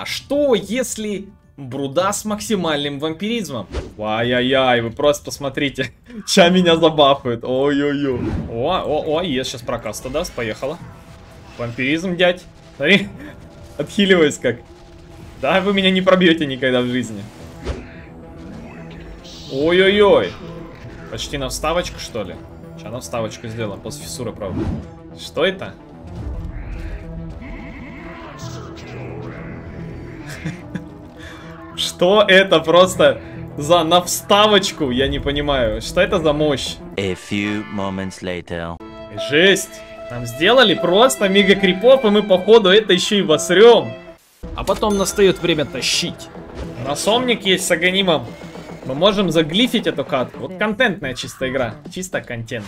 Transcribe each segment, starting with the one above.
А что если Бруда с максимальным вампиризмом? Ай-яй-яй, вы просто посмотрите. Ща меня забафают. Ой-ой-ой. Ой, я сейчас прокаста даст, поехала. Вампиризм, дядь. Смотри, отхиливаюсь как. Да, вы меня не пробьете никогда в жизни. Ой-ой-ой. Почти на вставочку, что ли? Сейчас на вставочку сделаем, после фиссуры, правда. Что это? Что это просто за на вставочку? Я не понимаю. Что это за мощь? A few moments later. Жесть. Нам сделали просто мега крипов, и мы походу это еще и восрем. А потом настает время тащить. Насомник есть с агонимом. Мы можем заглифить эту катку. Вот контентная чистая игра. Чисто контент.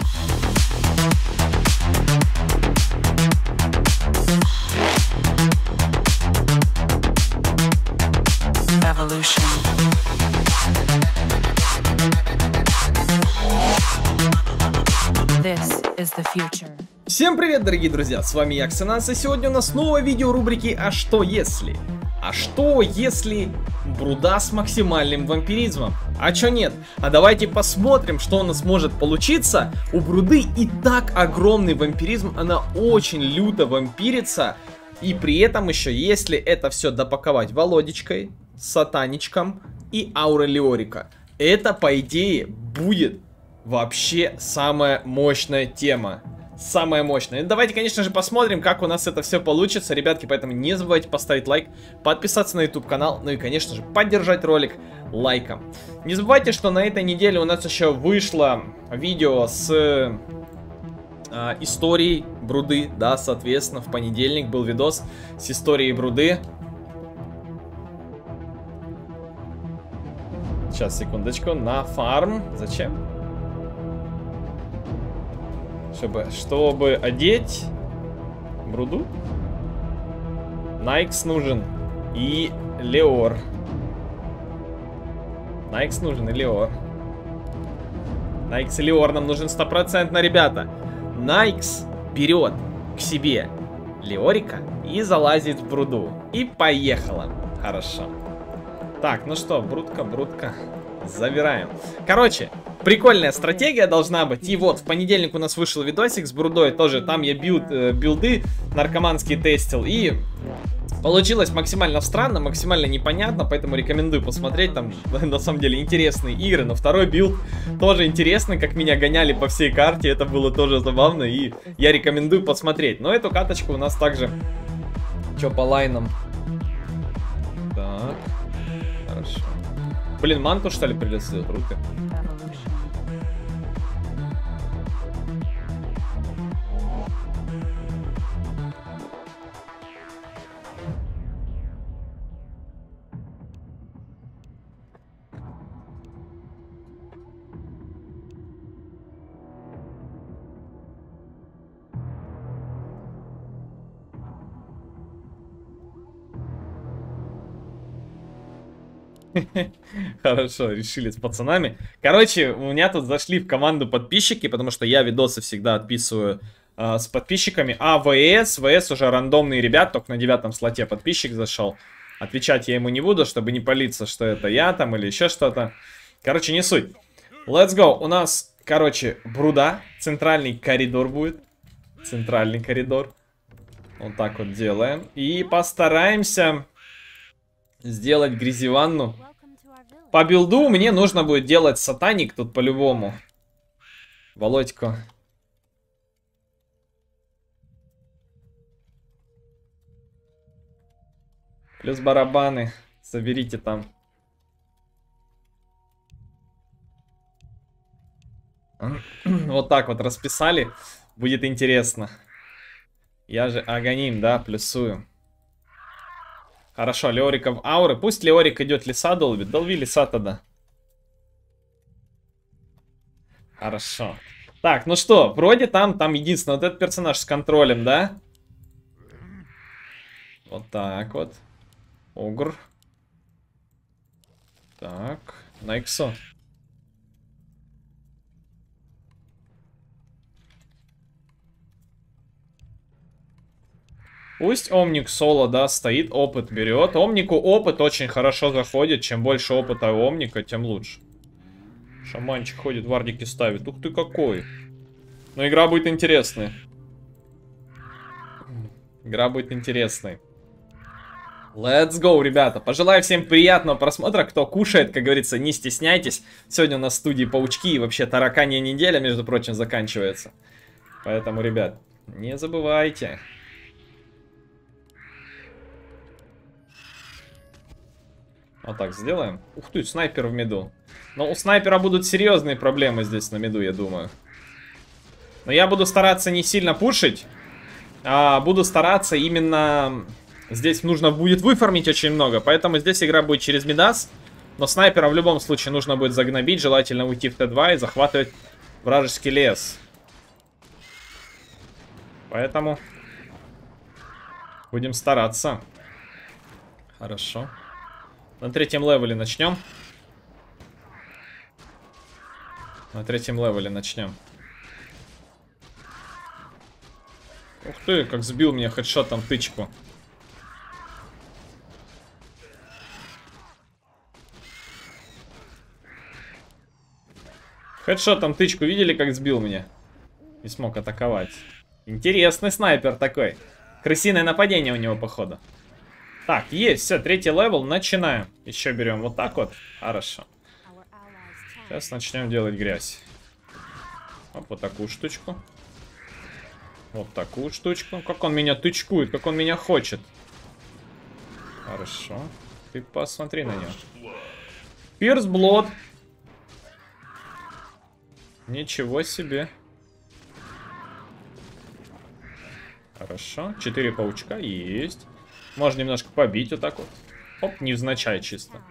This is the future. Всем привет, дорогие друзья, с вами я, Ксенанс, и сегодня у нас снова видео рубрики «А что если?». А что если Бруда с максимальным вампиризмом? А чё нет? А давайте посмотрим, что у нас может получиться. У Бруды и так огромный вампиризм, она очень люто вампирится. И при этом еще, если это все допаковать Володечкой, Сатаничком и Аурелиорика, это, по идее, будет вообще самая мощная тема. Самая мощная. Давайте, конечно же, посмотрим, как у нас это все получится, ребятки. Поэтому не забывайте поставить лайк, подписаться на YouTube канал, ну и, конечно же, поддержать ролик лайком. Не забывайте, что на этой неделе у нас еще вышло видео с историей Бруды. Да, соответственно, в понедельник был видос с историей Бруды. Сейчас, секундочку, на фарм. Зачем? Чтобы одеть Бруду, Найкс нужен и Леор. Найкс нужен и Леор. Найкс и Леор нам нужен 100%, ребята. Найкс берет к себе Леорика и залазит в Бруду. И поехала. Хорошо. Так, ну что, Брудка. Забираем. Короче, прикольная стратегия должна быть. И вот, в понедельник у нас вышел видосик с Брудой тоже. Там я билды наркоманские тестил. И получилось максимально странно, максимально непонятно. Поэтому рекомендую посмотреть. Там на самом деле интересные игры. Но второй билд тоже интересный. Как меня гоняли по всей карте. Это было тоже забавно. И я рекомендую посмотреть. Но эту каточку у нас также... Чё по лайнам? Так. Хорошо. Блин, манту, что ли, придется сделать? Руки. Хорошо, решили с пацанами. Короче, у меня тут зашли в команду подписчики, потому что я видосы всегда отписываю с подписчиками. А ВС уже рандомные ребят, только на 9 слоте подписчик зашел. Отвечать я ему не буду, чтобы не палиться, что это я там или еще что-то. Короче, не суть. Let's go. У нас, короче, Бруда. Центральный коридор будет. Центральный коридор. Вот так вот делаем. И постараемся... сделать грязеванну. По билду мне нужно будет делать сатаник тут по-любому. Володьку. Плюс барабаны. Соберите там. Вот так вот расписали. Будет интересно. Я же агоним, да, плюсую. Хорошо, Леорика в ауры. Пусть Леорик идет леса долбит. Долби леса тогда. Хорошо. Так, ну что, вроде там единственное. Вот этот персонаж с контролем, да? Вот так вот. Огр. Так, на иксу. Пусть Омник соло, да, стоит, опыт берет. Омнику опыт очень хорошо заходит. Чем больше опыта у Омника, тем лучше. Шаманчик ходит, вардики ставит. Ух ты какой. Но игра будет интересной. Игра будет интересной. Let's go, ребята. Пожелаю всем приятного просмотра. Кто кушает, как говорится, не стесняйтесь. Сегодня у нас в студии паучки. И вообще тараканья неделя, между прочим, заканчивается. Поэтому, ребят, не забывайте. Вот так сделаем. Ух ты, снайпер в миду. Но у снайпера будут серьезные проблемы здесь на миду, я думаю. Но я буду стараться не сильно пушить. А буду стараться именно... Здесь нужно будет выфармить очень много. Поэтому здесь игра будет через мидас. Но снайпера в любом случае нужно будет загнобить. Желательно уйти в Т2 и захватывать вражеский лес. Поэтому... Будем стараться. Хорошо. На третьем левеле начнем. На третьем левеле начнем. Ух ты, как сбил меня хедшотом тычку. Хедшотом тычку видели, как сбил меня? Не смог атаковать. Интересный снайпер такой. Крысиное нападение у него, походу. Так, есть, все, третий левел, начинаем. Еще берем вот так вот, хорошо. Сейчас начнем делать грязь. Оп, вот такую штучку. Вот такую штучку. Как он меня тычкует, как он меня хочет. Хорошо. Ты посмотри на него. Пирс Блод. Ничего себе. Хорошо, 4 паучка, есть. Можно немножко побить вот так вот. Оп, невзначай чисто.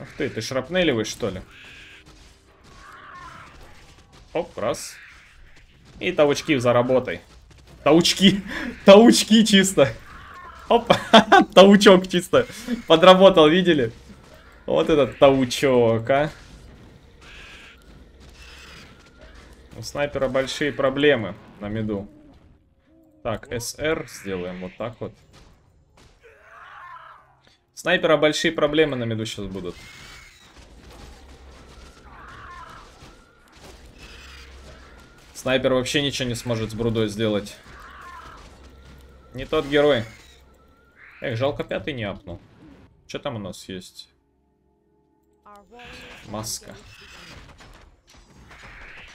Ах ты шрапнелевый, что ли? Оп, раз. И таучки заработай. Таучки. Таучки чисто. Оп, таучок чисто. Подработал, видели? Вот этот таучок, а. У снайпера большие проблемы на миду. Так, СР сделаем вот так вот. Снайпера большие проблемы на миду сейчас будут. Снайпер вообще ничего не сможет с Брудой сделать. Не тот герой. Эх, жалко, пятый не апнул. Что там у нас есть? Маска.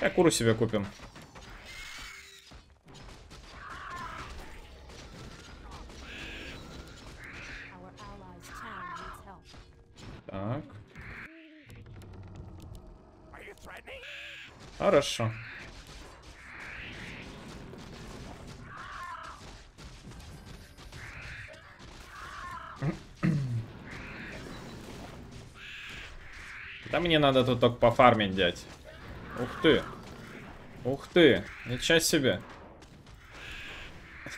Я куру себе купим. Так. Хорошо. Да мне надо тут только пофармить, дядь. Ух ты. Ух ты. Ничего себе.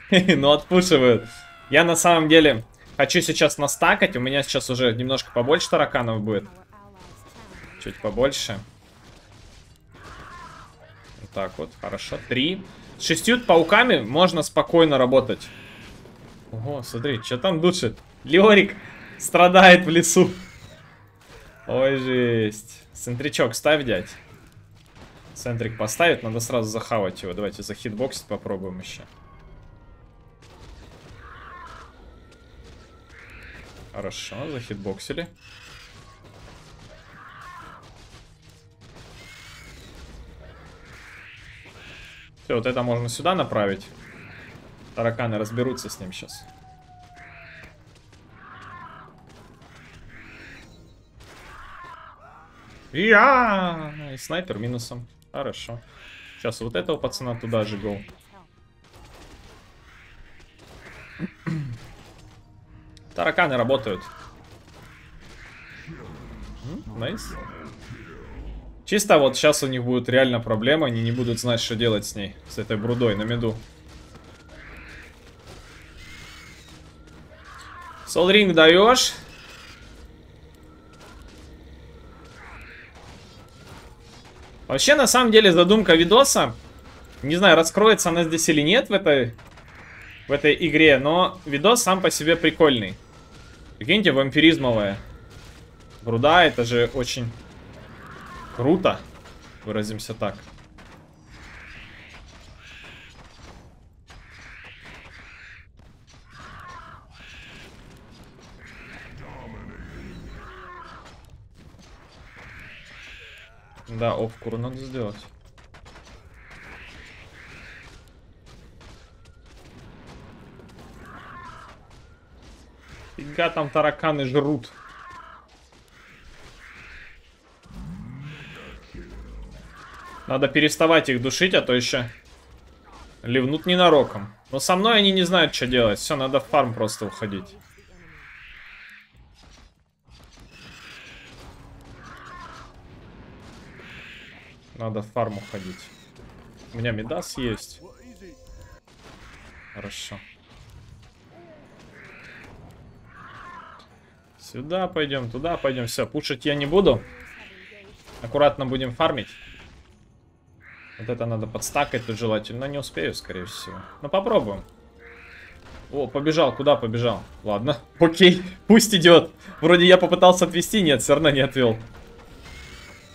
Ну отпушивают. Я на самом деле... Хочу сейчас настакать, у меня сейчас уже немножко побольше тараканов будет. Чуть побольше. Вот так вот, хорошо. 3. С 6 пауками можно спокойно работать. Ого, смотри, что там душит. Леорик страдает в лесу. Ой, жесть. Центричок ставь, дядь. Центрик поставит, надо сразу захавать его. Давайте захитбоксить попробуем еще. Хорошо, захитбоксили. Все, вот это можно сюда направить. Тараканы разберутся с ним сейчас. И снайпер минусом. Хорошо. Сейчас вот этого пацана туда же гол. Тараканы работают. Найс. Чисто вот сейчас у них будут реально проблемы. Они не будут знать, что делать с ней. С этой брудой на миду. Солринг даешь. Вообще, на самом деле, задумка видоса Не знаю, раскроется она здесь или нет в этой игре, но видос сам по себе прикольный. Прикиньте, вампиризмовая Бруда, это же очень круто, выразимся так. Да, офкур надо сделать. Фига там тараканы жрут. Надо переставать их душить, а то еще ливнут ненароком. Но со мной они не знают, что делать. Все, надо в фарм просто уходить. Надо в фарм уходить. У меня Мидас есть. Хорошо. Сюда пойдем, туда пойдем. Все, пушить я не буду. Аккуратно будем фармить. Вот это надо подстакать, тут желательно. Не успею, скорее всего. Но попробуем. О, побежал. Куда побежал? Ладно. Окей, пусть идет. Вроде я попытался отвести, нет, все равно не отвел.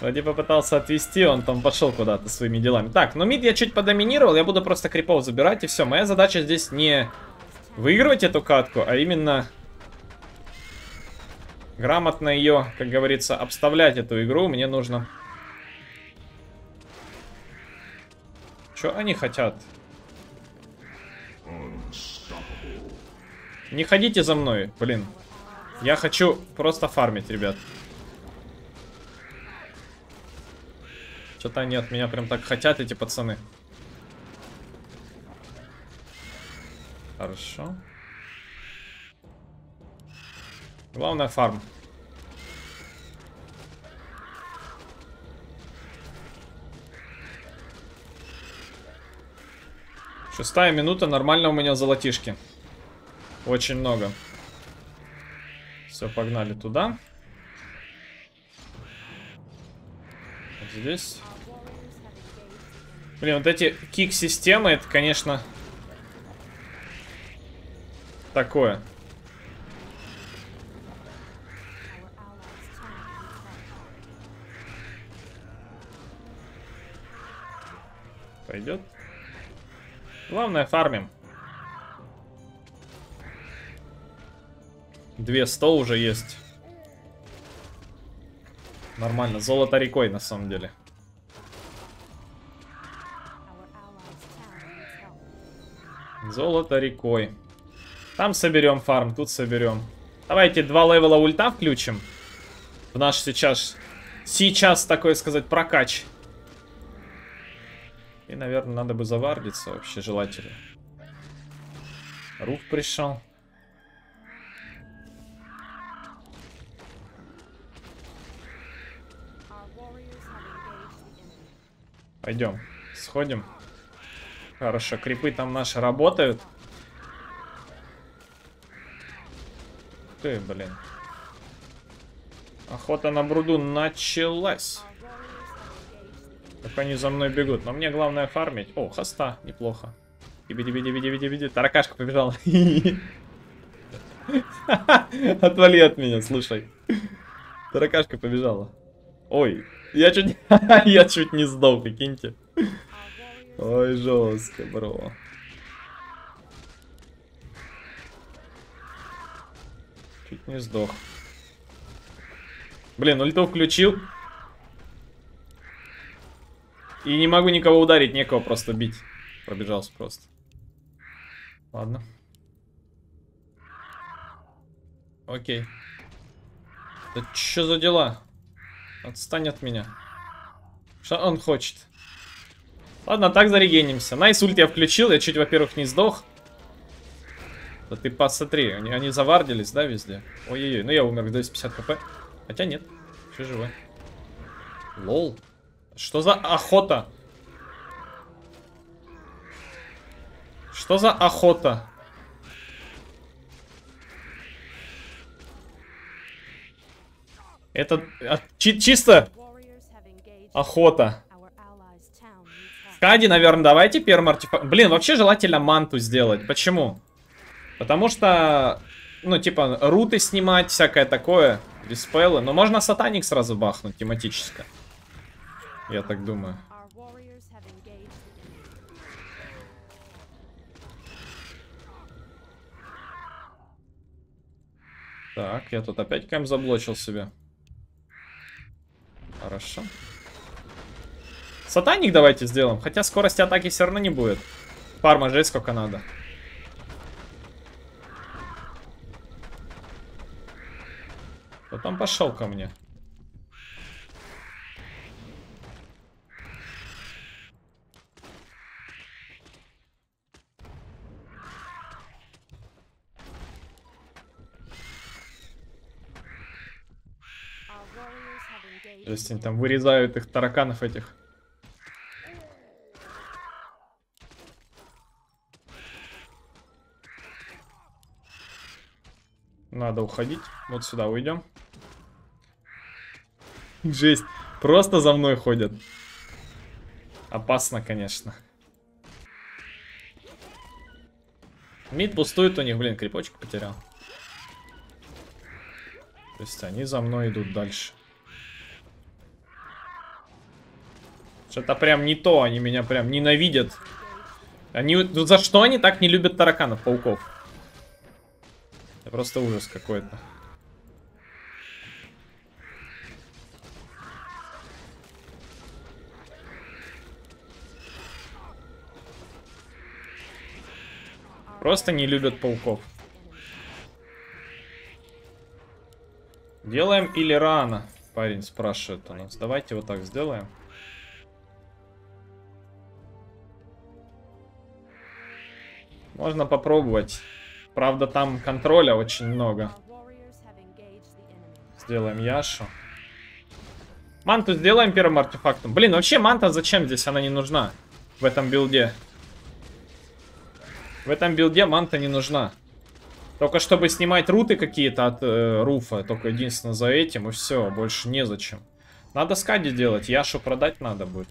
Вроде попытался отвести, он там пошел куда-то своими делами. Так, но мид я чуть подоминировал, я буду просто крипов забирать и все. Моя задача здесь не выигрывать эту катку, а именно грамотно ее, как говорится, обставлять эту игру. Мне нужно... Что они хотят? Не ходите за мной, блин. Я хочу просто фармить, ребят. Что-то они от меня прям так хотят, эти пацаны. Хорошо. Главное фарм. Шестая минута, нормально у меня золотишки. Очень много. Все, погнали туда. Здесь. Блин, вот эти кик-системы, это, конечно, такое. Пойдет. Главное, фармим. 200 уже есть. Нормально, золото рекой на самом деле. Золото рекой. Там соберем фарм, тут соберем. Давайте 2 левела ульта включим. В наш сейчас такой сказать, прокач. И, наверное, надо бы завардиться вообще желательно. Рух пришел. Пойдем, сходим. Хорошо, крипы там наши работают. Ты, блин. Охота на Бруду началась. Как они за мной бегут. Но мне главное фармить. О, хоста, неплохо. Иди. Таракашка побежала. Отвали от меня, слушай. Таракашка побежала. Ой. Я чуть не сдал, прикиньте. Ой, жестко, бро. Чуть не сдох. Блин, ульту включил. И не могу никого ударить, некого просто бить. Пробежался просто. Ладно. Окей. Да чё за дела? Отстань от меня. Что он хочет? Ладно, так зарегенимся. Найс, ульт я включил. Я чуть, во-первых, не сдох. Да ты посмотри. Они завардились, да, везде? Ой-ой-ой. Ну, я умер. 250 хп. Хотя нет. Все живой. Лол. Что за охота? Что за охота? Это чисто охота. В Кади, наверное, давайте первым артефактом. Блин, вообще желательно манту сделать. Почему? Потому что, ну, типа, руты снимать, всякое такое, диспеллы. Но можно сатаник сразу бахнуть тематически. Я так думаю. Так, я тут опять кем заблочил себе. Хорошо. Сатаник давайте сделаем. Хотя скорости атаки все равно не будет. Фарма жесть сколько надо. Потом пошел ко мне. То есть они там вырезают их тараканов этих. Надо уходить. Вот сюда уйдем. Жесть. Просто за мной ходят. Опасно, конечно. Мид пустует у них, блин, крипочек потерял. То есть они за мной идут дальше. Что-то прям не то, они меня прям ненавидят. Они, ну за что они так не любят тараканов, пауков? Это просто ужас какой-то. Просто не любят пауков. Делаем или рано? Парень спрашивает у нас. Давайте вот так сделаем. Можно попробовать. Правда, там контроля очень много. Сделаем Яшу. Манту сделаем первым артефактом. Блин, вообще манта зачем здесь? Она не нужна. В этом билде. В этом билде манта не нужна. Только чтобы снимать руты какие-то от руфа. Только единственно за этим и все. Больше незачем. Надо скади делать. Яшу продать надо будет.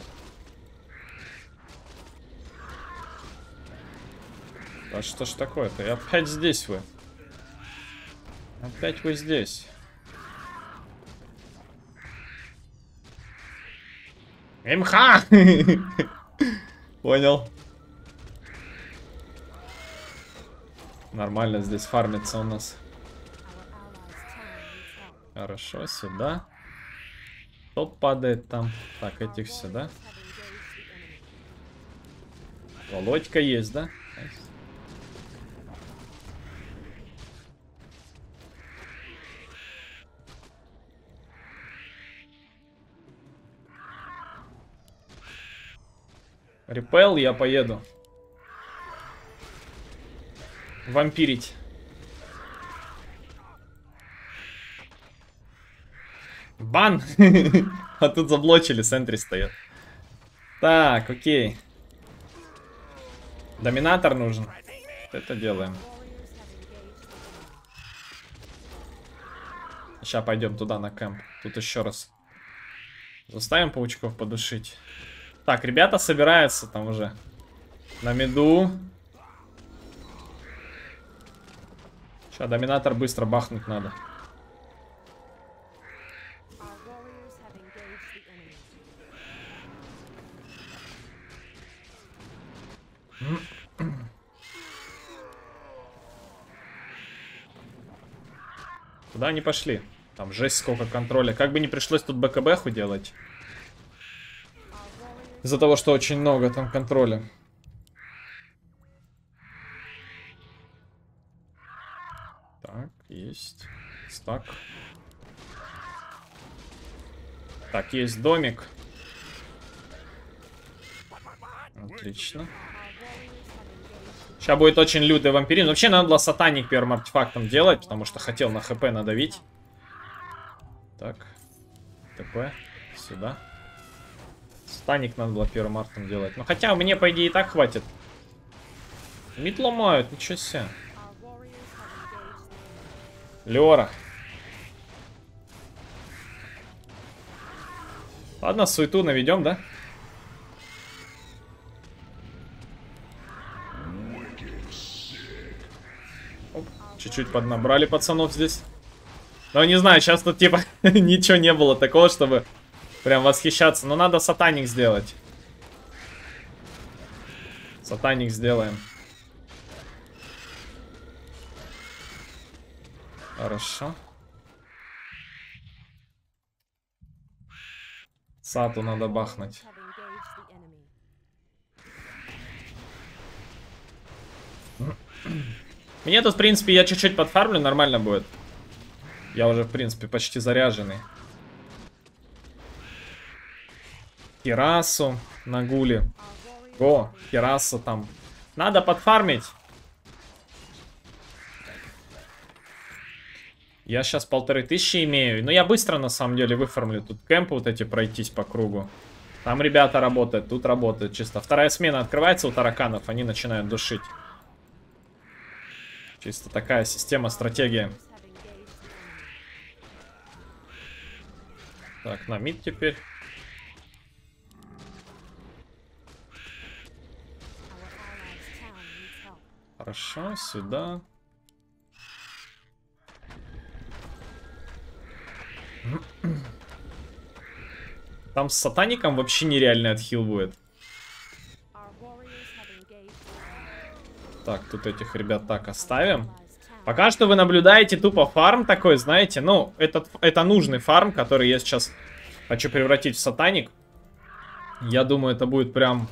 А что ж такое-то? И опять здесь вы. Опять вы здесь. МХ! Понял. Нормально здесь фармится у нас. Хорошо, сюда. Топ падает там. Так, этих сюда. Володька есть, да? Репел, я поеду. Вампирить. Бан! А тут заблочили, сентри стоят. Так, окей. Доминатор нужен. Это делаем. Сейчас пойдем туда на кэмп. Тут еще раз. Заставим паучков подушить. Так, ребята собираются там уже. На миду. Сейчас доминатор быстро бахнуть надо. Куда они пошли? Там жесть сколько контроля. Как бы не пришлось тут БКБ-ху делать. Из-за того, что очень много там контроля. Так, есть. Стак. Так, есть домик. Отлично. Сейчас будет очень лютый вампирин. Вообще надо было сатаник первым артефактом делать, потому что хотел на хп надавить. Так. ТП. Сюда. Сатаник надо было первым артом делать. Но хотя мне, по идее, и так хватит. Мид ломают, ничего себе. Леора. Ладно, суету наведем, да? Чуть-чуть поднабрали пацанов здесь. Но не знаю, сейчас тут типа ничего не было такого, чтобы прям восхищаться. Но надо сатаник сделать. Сатаник сделаем. Хорошо. Сату надо бахнуть. Мне тут, в принципе, я чуть-чуть подфармлю, нормально будет. Я уже, в принципе, почти заряженный. Кирасу на гуле. О, Кираса там. Надо подфармить. Я сейчас 1500 имею. Но я быстро, на самом деле, выфармлю. Тут кемпы вот эти пройтись по кругу. Там ребята работают, тут работают чисто. Вторая смена открывается у тараканов, они начинают душить. Чисто такая система, стратегия. Так, на мид теперь. Хорошо, сюда. Там с сатаником вообще нереальный отхил будет. Так, тут этих ребят так оставим. Пока что вы наблюдаете тупо фарм такой, знаете. Ну, это нужный фарм, который я сейчас хочу превратить в сатаник. Я думаю, это будет прям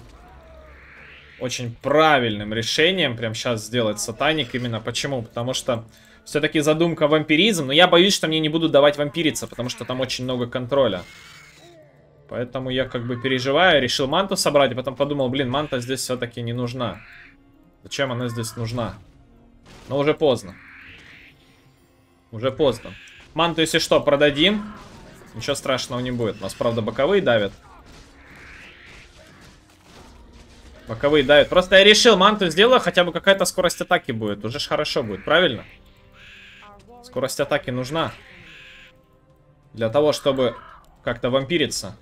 очень правильным решением. Прям сейчас сделать сатаник. Именно почему? Потому что все-таки задумка вампиризм. Но я боюсь, что мне не будут давать вампириться, потому что там очень много контроля. Поэтому я как бы переживаю. Решил манту собрать, а потом подумал, блин, манта здесь все-таки не нужна. Зачем она здесь нужна? Но уже поздно. Уже поздно. Манту, если что, продадим. Ничего страшного не будет. У нас, правда, боковые давят. Боковые давят. Просто я решил, манту сделаю, хотя бы какая-то скорость атаки будет. Уже ж хорошо будет, правильно? Скорость атаки нужна. Для того, чтобы как-то вампириться.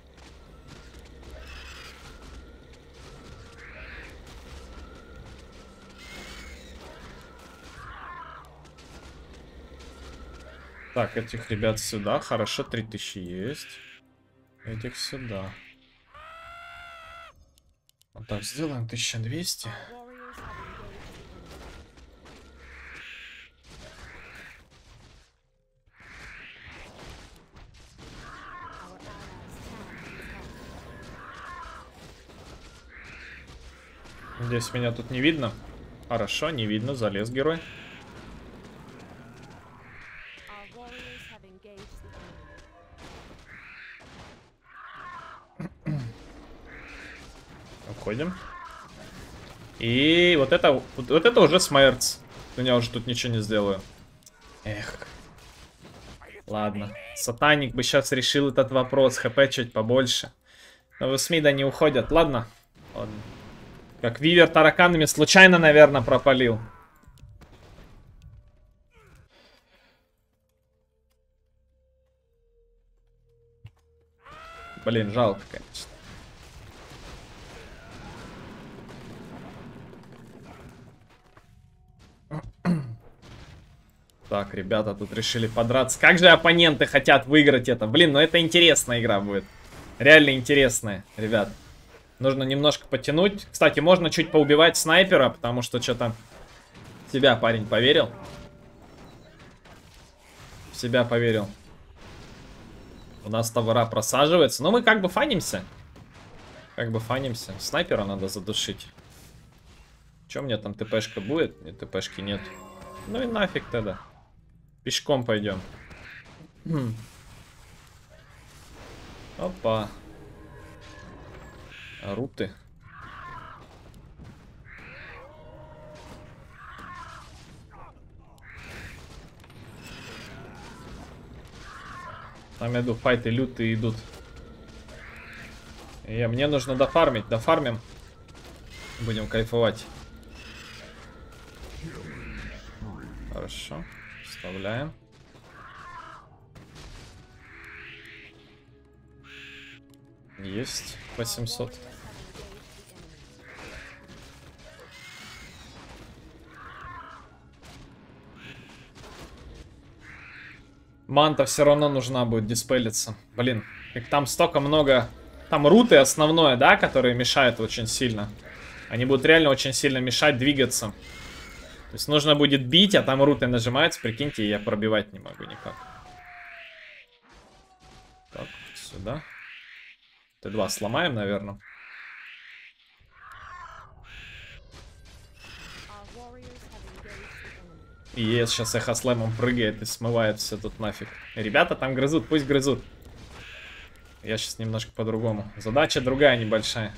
Так, этих ребят сюда. Хорошо, 3000 есть. Этих сюда. Вот так сделаем, 1200. Здесь меня тут не видно. Хорошо, не видно, залез герой. Уходим. И вот это уже смерц. Я уже тут ничего не сделаю. Эх. Ладно. Сатаник бы сейчас решил этот вопрос. ХП чуть побольше. Но в СМИДа не уходят. Ладно. Ладно. Как вивер тараканами случайно, наверное, пропалил. Блин, жалко, конечно. Так, ребята тут решили подраться. Как же оппоненты хотят выиграть это? Блин, ну это интересная игра будет. Реально интересная, ребят. Нужно немножко потянуть. Кстати, можно чуть поубивать снайпера, потому что что-то в себя парень поверил. В себя поверил. У нас товара просаживается. Но мы как бы фанимся. Как бы фанимся. Снайпера надо задушить. Че, у меня там ТПшка будет? Нет, ТПшки нет. Ну и нафиг тогда. Пешком пойдем. Опа. Руты. Там иду, файты лютые идут. И мне нужно дофармить. Дофармим. Будем кайфовать. Хорошо. Вставляем. Есть 800. Манта все равно нужна будет диспелиться. Блин, как там столько много... Там руты основное, да, которые мешают очень сильно. Они будут реально очень сильно мешать двигаться. То есть нужно будет бить, а там руты нажимаются. Прикиньте, я пробивать не могу никак. Так, сюда. Т2 сломаем, наверное. И сейчас эхослэмом прыгает и смывает все тут нафиг. Ребята там грызут, пусть грызут. Я сейчас немножко по-другому. Задача другая небольшая.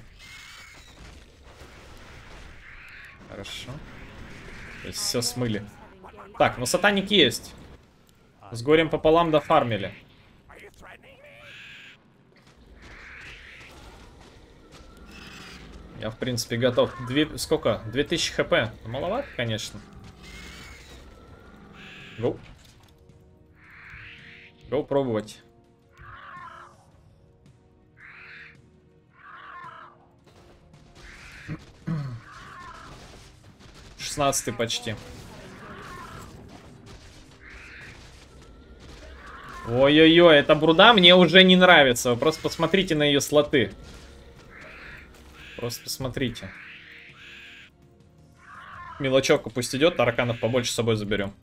Хорошо. То есть все смыли. Так, ну сатаник есть. С горем пополам дофармили. Я в принципе готов. Сколько? 2000 хп. Маловато, конечно. Гоу. Гоу пробовать. Шестнадцатый почти. Ой-ой-ой, эта Бруда мне уже не нравится. Вы просто посмотрите на ее слоты. Просто посмотрите. Мелочевка пусть идет, тараканов побольше с собой заберем.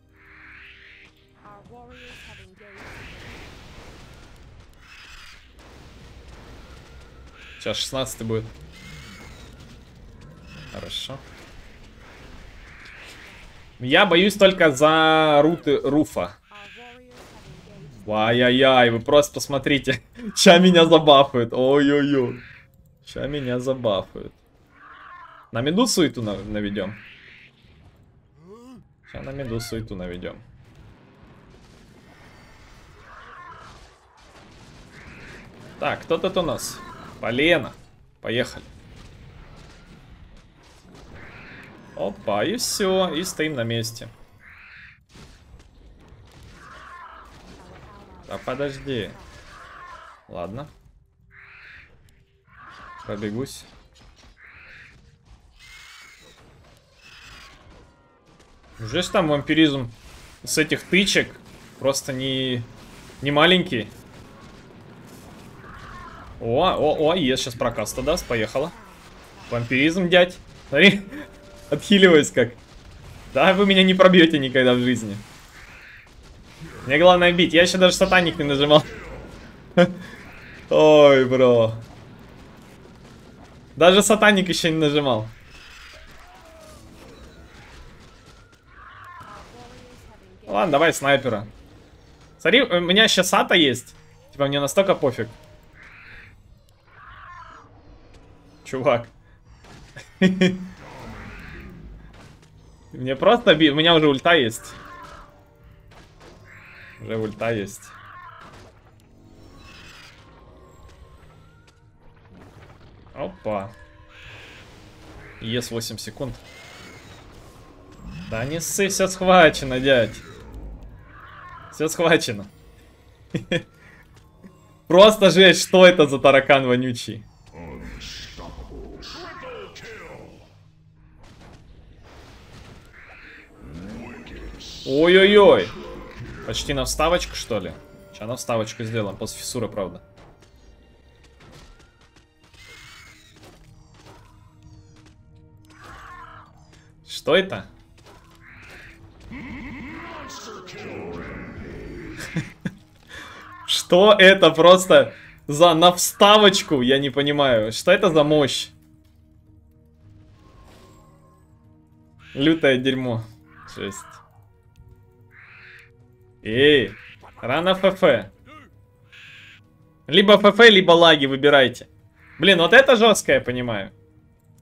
Сейчас 16 будет. Хорошо. Я боюсь только за руты Руфа. Ай-яй-яй, вы просто посмотрите. Ща меня забафают. Ой-ой-ой. Ща меня забафают. На меду суету наведем. Ща на меду суету наведем. Так, кто тут у нас? Полена. Поехали. Опа, и все. И стоим на месте. Да подожди. Ладно. Пробегусь. Уже ж там вампиризм с этих тычек просто не маленький. О, я сейчас прокаста даст, поехала. Вампиризм, дядь. Смотри, отхиливаюсь как. Да, вы меня не пробьете никогда в жизни. Мне главное бить, я еще даже сатаник не нажимал. Ой, бро. Даже сатаник еще не нажимал. Ладно, давай снайпера. Смотри, у меня сейчас ата есть. Типа мне настолько пофиг. Чувак. Мне просто бить. У меня уже ульта есть. Уже ульта есть. Опа. Ес 8 секунд. Да не ссы, все схвачено, дядь. Все схвачено. Просто жесть, что это за таракан вонючий. Ой-ой-ой. Почти на вставочку, что ли? Сейчас на вставочку сделаем, после фиссуры, правда. Что это? Что это просто за на вставочку? Я не понимаю. Что это за мощь? Лютое дерьмо. Жесть. Эй, рано ФФ. Либо ФФ, либо лаги, выбирайте. Блин, вот это жестко, я понимаю.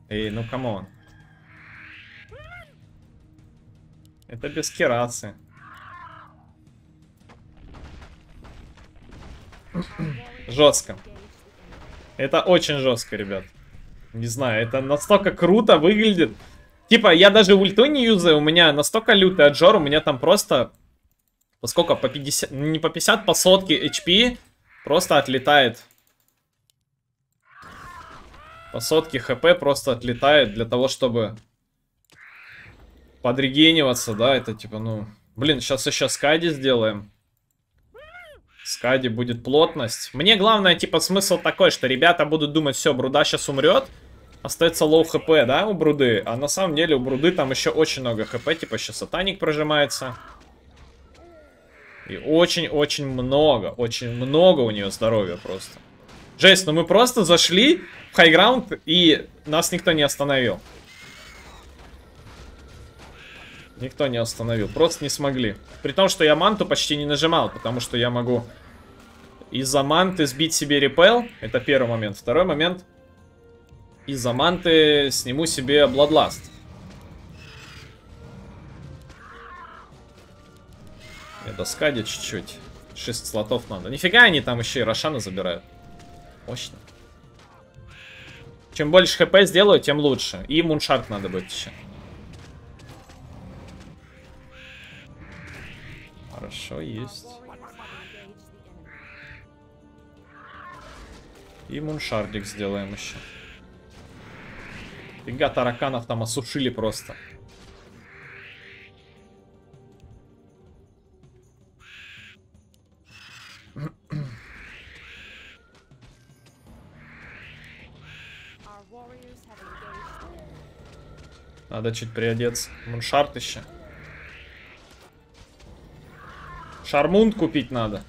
Эй, ну камон. Это без керации. Жестко. Это очень жестко, ребят. Не знаю, это настолько круто выглядит. Типа, я даже ульту не юзаю, у меня настолько лютый отжор, у меня там просто... Поскольку по 50, не по 50, по сотке HP просто отлетает. По сотке ХП просто отлетает для того, чтобы подрегениваться, да, это типа, ну... Блин, сейчас еще скайди сделаем. С Кади будет плотность. Мне главное, типа, смысл такой, что ребята будут думать, все, Бруда сейчас умрет. Остается лоу хп, да, у Бруды. А на самом деле у Бруды там еще очень много хп. Типа сейчас сатаник прожимается. И очень много у нее здоровья просто. Жесть, ну мы просто зашли в хайграунд, и нас никто не остановил. Никто не остановил, просто не смогли. При том, что я манту почти не нажимал, потому что я могу из-за манты сбить себе репел. Это первый момент. Второй момент. Из-за манты сниму себе бладласт. Это скадит чуть-чуть. 6 слотов надо. Нифига они там еще и Рошана забирают. Мощно. Чем больше хп сделаю, тем лучше. И муншарт надо будет еще. Хорошо, есть. И муншардик сделаем еще. Фига, тараканов там осушили просто. Надо чуть приодеться. Муншарт еще. Шармунд купить надо.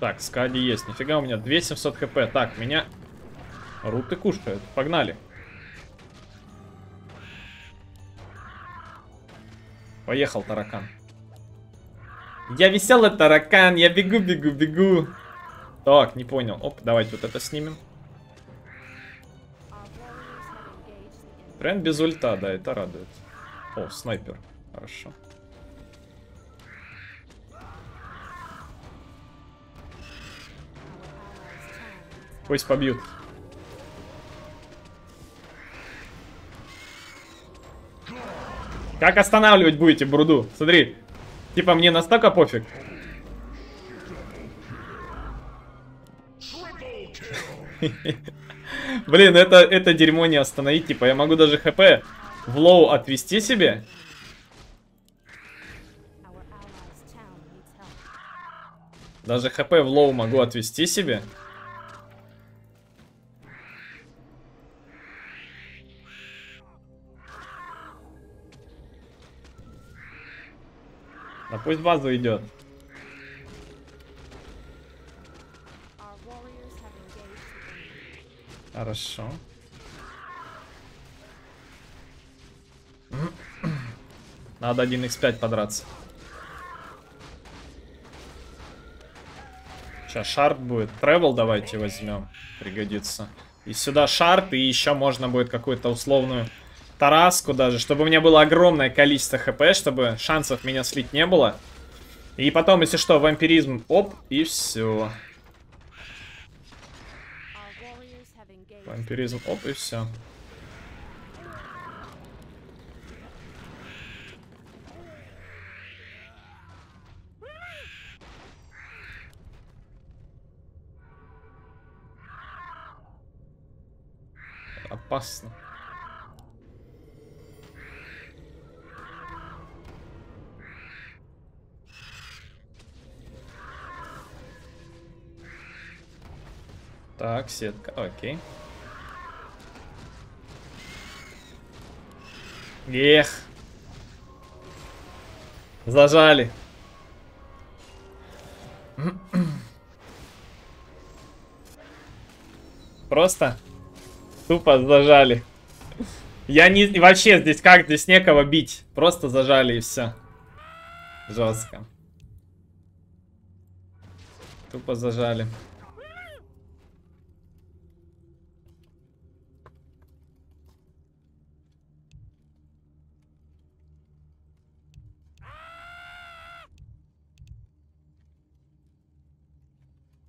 Так, скади есть. Нифига, у меня 2700 хп. Так, меня руты кушают. Погнали. Поехал, таракан. Я веселый таракан, я бегу. Так, не понял. Оп, давайте вот это снимем. Тренд без ульта, да, это радует. О, снайпер. Хорошо. Пусть побьют. Как останавливать будете Бруду? Смотри. Типа мне настолько пофиг. Блин, это дерьмо не остановить. Типа я могу даже хп в лоу отвести себе. Даже хп в лоу могу отвести себе. А пусть базу идет. Хорошо. Надо 1х5 подраться. Сейчас шарт будет. Тревел давайте возьмем. Пригодится. И сюда шарт, и еще можно будет какую-то условную... тараску даже, чтобы у меня было огромное количество хп, чтобы шансов меня слить не было. И потом, если что, вампиризм, оп, и все. Вампиризм, оп, и все. Опасно. Так, сетка, окей. Эх. Зажали. Просто тупо зажали. Я не... Вообще здесь как? Здесь некого бить. Просто зажали и все. Жестко. Тупо зажали.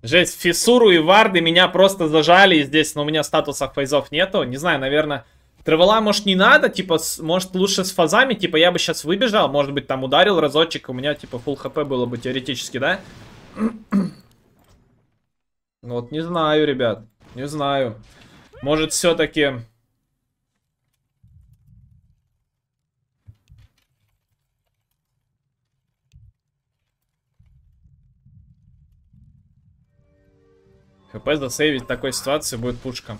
Жесть, Фиссуру и Варды меня просто зажали, и здесь, но у меня статусов фейзов нету. Не знаю, наверное, тревела, может, не надо, типа, может, лучше с фазами, типа, я бы сейчас выбежал, может быть, там ударил разочек, у меня, типа, фулл хп было бы теоретически, да? Вот не знаю, ребят. Не знаю. Может, все-таки... ХП засейвить в такой ситуации будет пушка.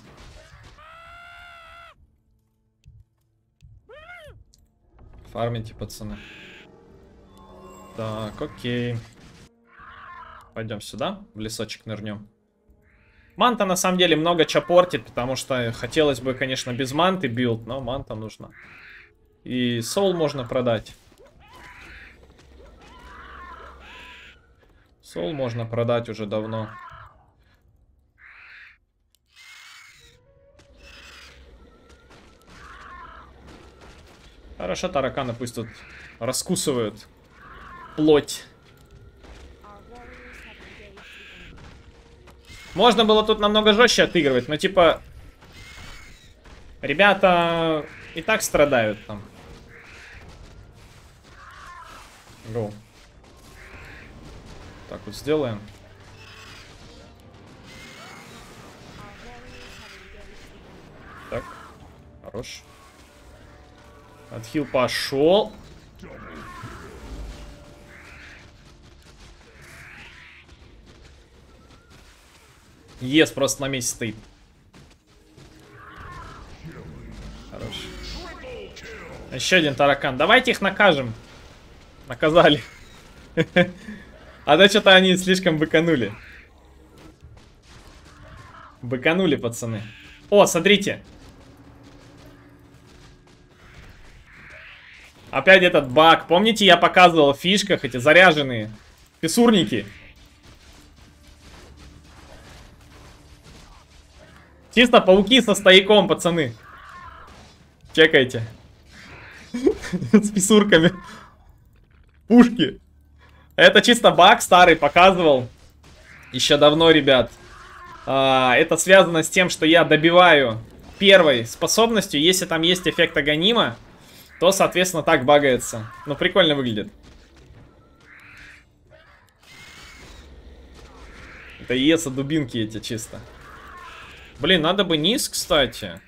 Фармите, пацаны. Так, окей. Пойдем сюда, в лесочек нырнем. Манта на самом деле много чё портит, потому что хотелось бы, конечно, без манты билд, но манта нужна. И соул можно продать. Соул можно продать уже давно. Хорошо, тараканы пусть тут раскусывают плоть. Можно было тут намного жестче отыгрывать, но типа... Ребята и так страдают там. Гоу. Так вот сделаем. Так, хорош. Отхил пошел. Ес просто на месте стоит. Хорош. Еще один таракан. Давайте их накажем. Наказали. А то что-то они слишком быканули. Быканули, пацаны. О, смотрите. Опять этот баг. Помните, я показывал в фишках эти заряженные писурники? Чисто пауки со стояком, пацаны. Чекайте. С писурками. Пушки. Это чисто баг старый, показывал. Еще давно, ребят. Это связано с тем, что я добиваю первой способностью. Если там есть эффект агонима, то, соответственно, так багается. Но прикольно выглядит. Это ЕСа дубинки эти чисто. Блин, надо бы низ, кстати.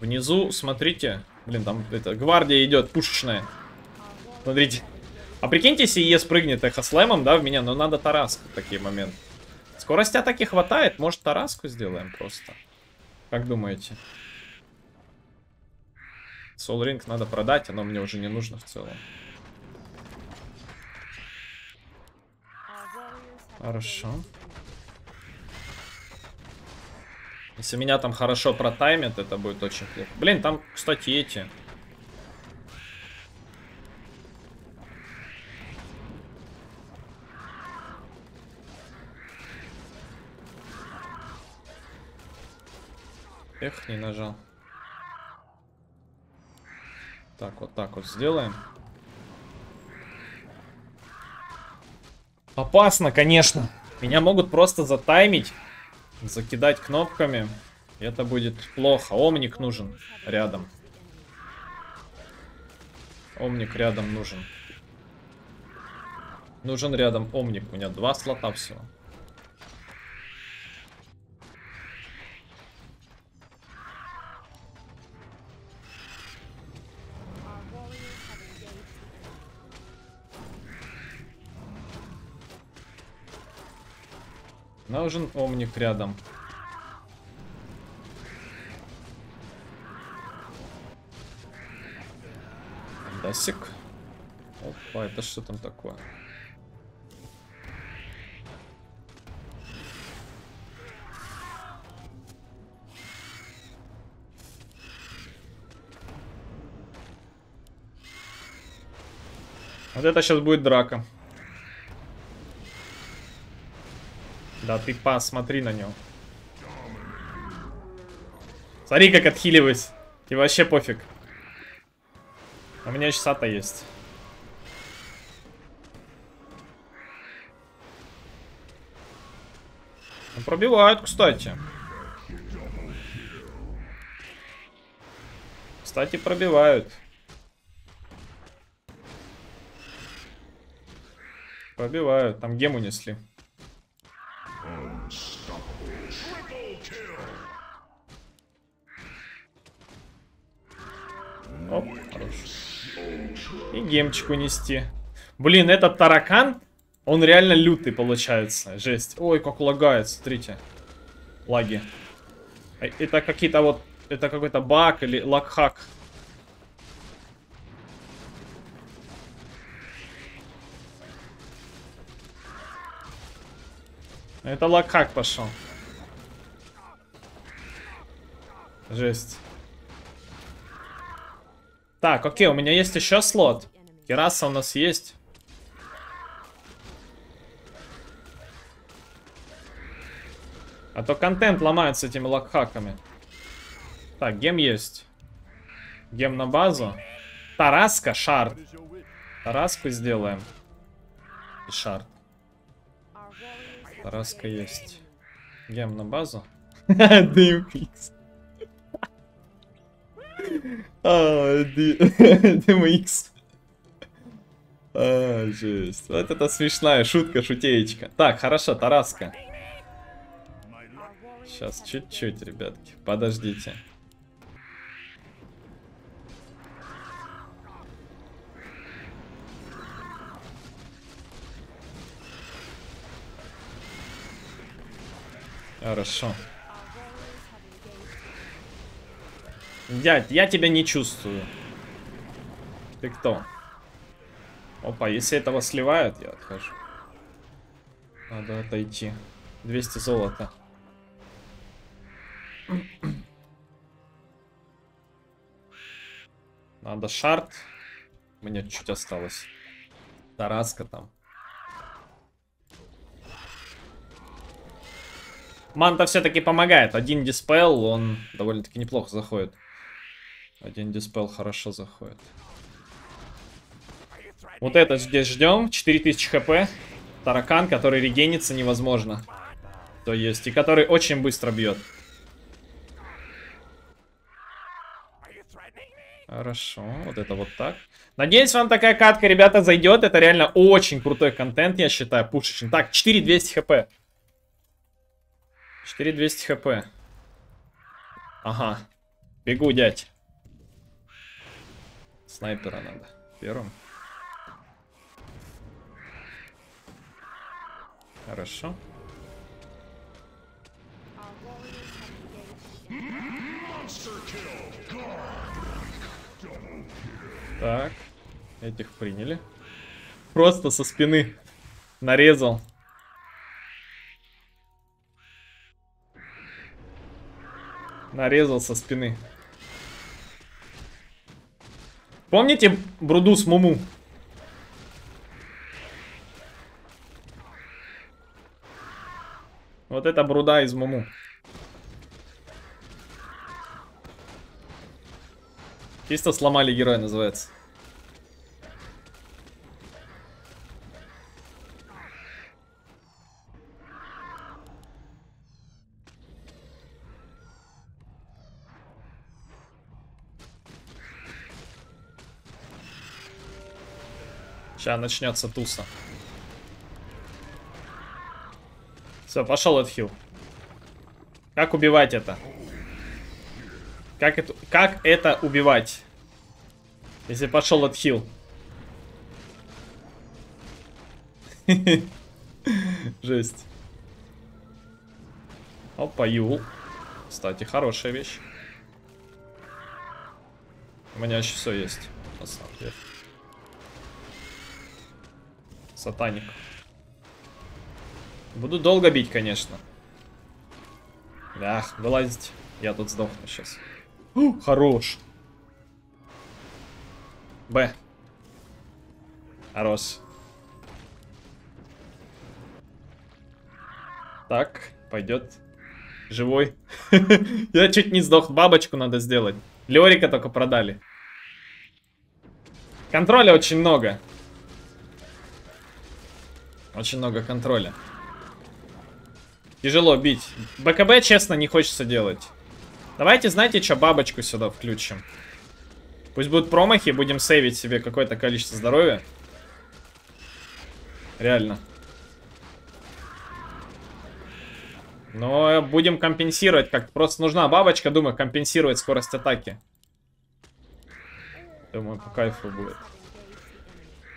Внизу, смотрите. Блин, там это, гвардия идет пушечная. Смотрите. А прикиньте, если ЕС прыгнет эхослэмом, да, в меня. Но надо тараску в такие моменты. Скорости атаки хватает. Может, тараску сделаем просто? Как думаете? Soul Ring надо продать, оно мне уже не нужно в целом. Хорошо. Если меня там хорошо протаймят, это будет очень плохо. Блин, там, кстати, эти. Эх, не нажал. Так вот сделаем. Опасно, конечно. Меня могут просто затаймить, закидать кнопками. Это будет плохо. Омник нужен рядом. Омник рядом нужен. Нужен рядом омник. У меня 2 слота всего. Нужен омник рядом. Дасик. Опа, это что там такое? Вот это сейчас будет драка. Да ты посмотри на него. Смотри, как отхиливаюсь. Тебе вообще пофиг. У меня часа-то есть. Он пробивает, кстати. Кстати, пробивают. Пробивают. Там гем унесли. гемчик унести. Блин, этот таракан, он реально лютый получается. Жесть. Ой, как лагает, смотрите. Лаги. Это какие-то вот... Это какой-то баг или лаг-хак. Это лаг-хак пошел. Жесть. Так, окей, у меня есть еще слот. Кираса у нас есть. А то контент ломают с этими лаг-хаками. Так, гем есть. Гем на базу. Тараска, шард. Тараску сделаем. И шард. Тараска есть. Гем на базу. Дым икс. Дым икс. Жесть. Вот это смешная шутка, шутеечка. Так, хорошо, Тараска. Сейчас чуть-чуть, ребятки. Подождите. Хорошо. Дядь, я тебя не чувствую. Ты кто? Опа, если этого сливают, я отхожу. Надо отойти. 200 золота. Надо шарт. Мне чуть-чуть осталось. Тараска там. Манта все-таки помогает. Один диспел, он довольно-таки неплохо заходит. Один диспел хорошо заходит. Вот это здесь ждем. 4000 хп. Таракан, который регенится невозможно. То есть, и который очень быстро бьет. Хорошо, вот это вот так. Надеюсь, вам такая катка, ребята, зайдет. Это реально очень крутой контент, я считаю, пушечный. Так, 4200 хп. 4200 хп. Ага. Бегу, дядь. Снайпера надо. Первым. Хорошо. Так. Этих приняли. Просто со спины нарезал. Нарезал со спины. Помните Бруду с Муму? Вот это Бруда из Муму. Чисто сломали героя, называется. Сейчас начнется туса. Все, пошел отхил. Как убивать это? Как это убивать? Если пошел отхил. Жесть. Опа, юл. Кстати, хорошая вещь. У меня еще все есть. На самом деле. Сатаник. Буду долго бить, конечно. Ах, вылазить. Я тут сдохну сейчас. Хорош. Б. Хорош. Так, пойдет. Живой. Я чуть не сдох. Бабочку надо сделать. Леорика только продали. Контроля очень много. Очень много контроля. Тяжело бить. БКБ, честно, не хочется делать. Давайте, знаете что, бабочку сюда включим. Пусть будут промахи, будем сейвить себе какое-то количество здоровья. Реально. Но будем компенсировать как-то. Просто нужна бабочка, думаю, компенсировать скорость атаки. Думаю, по кайфу будет.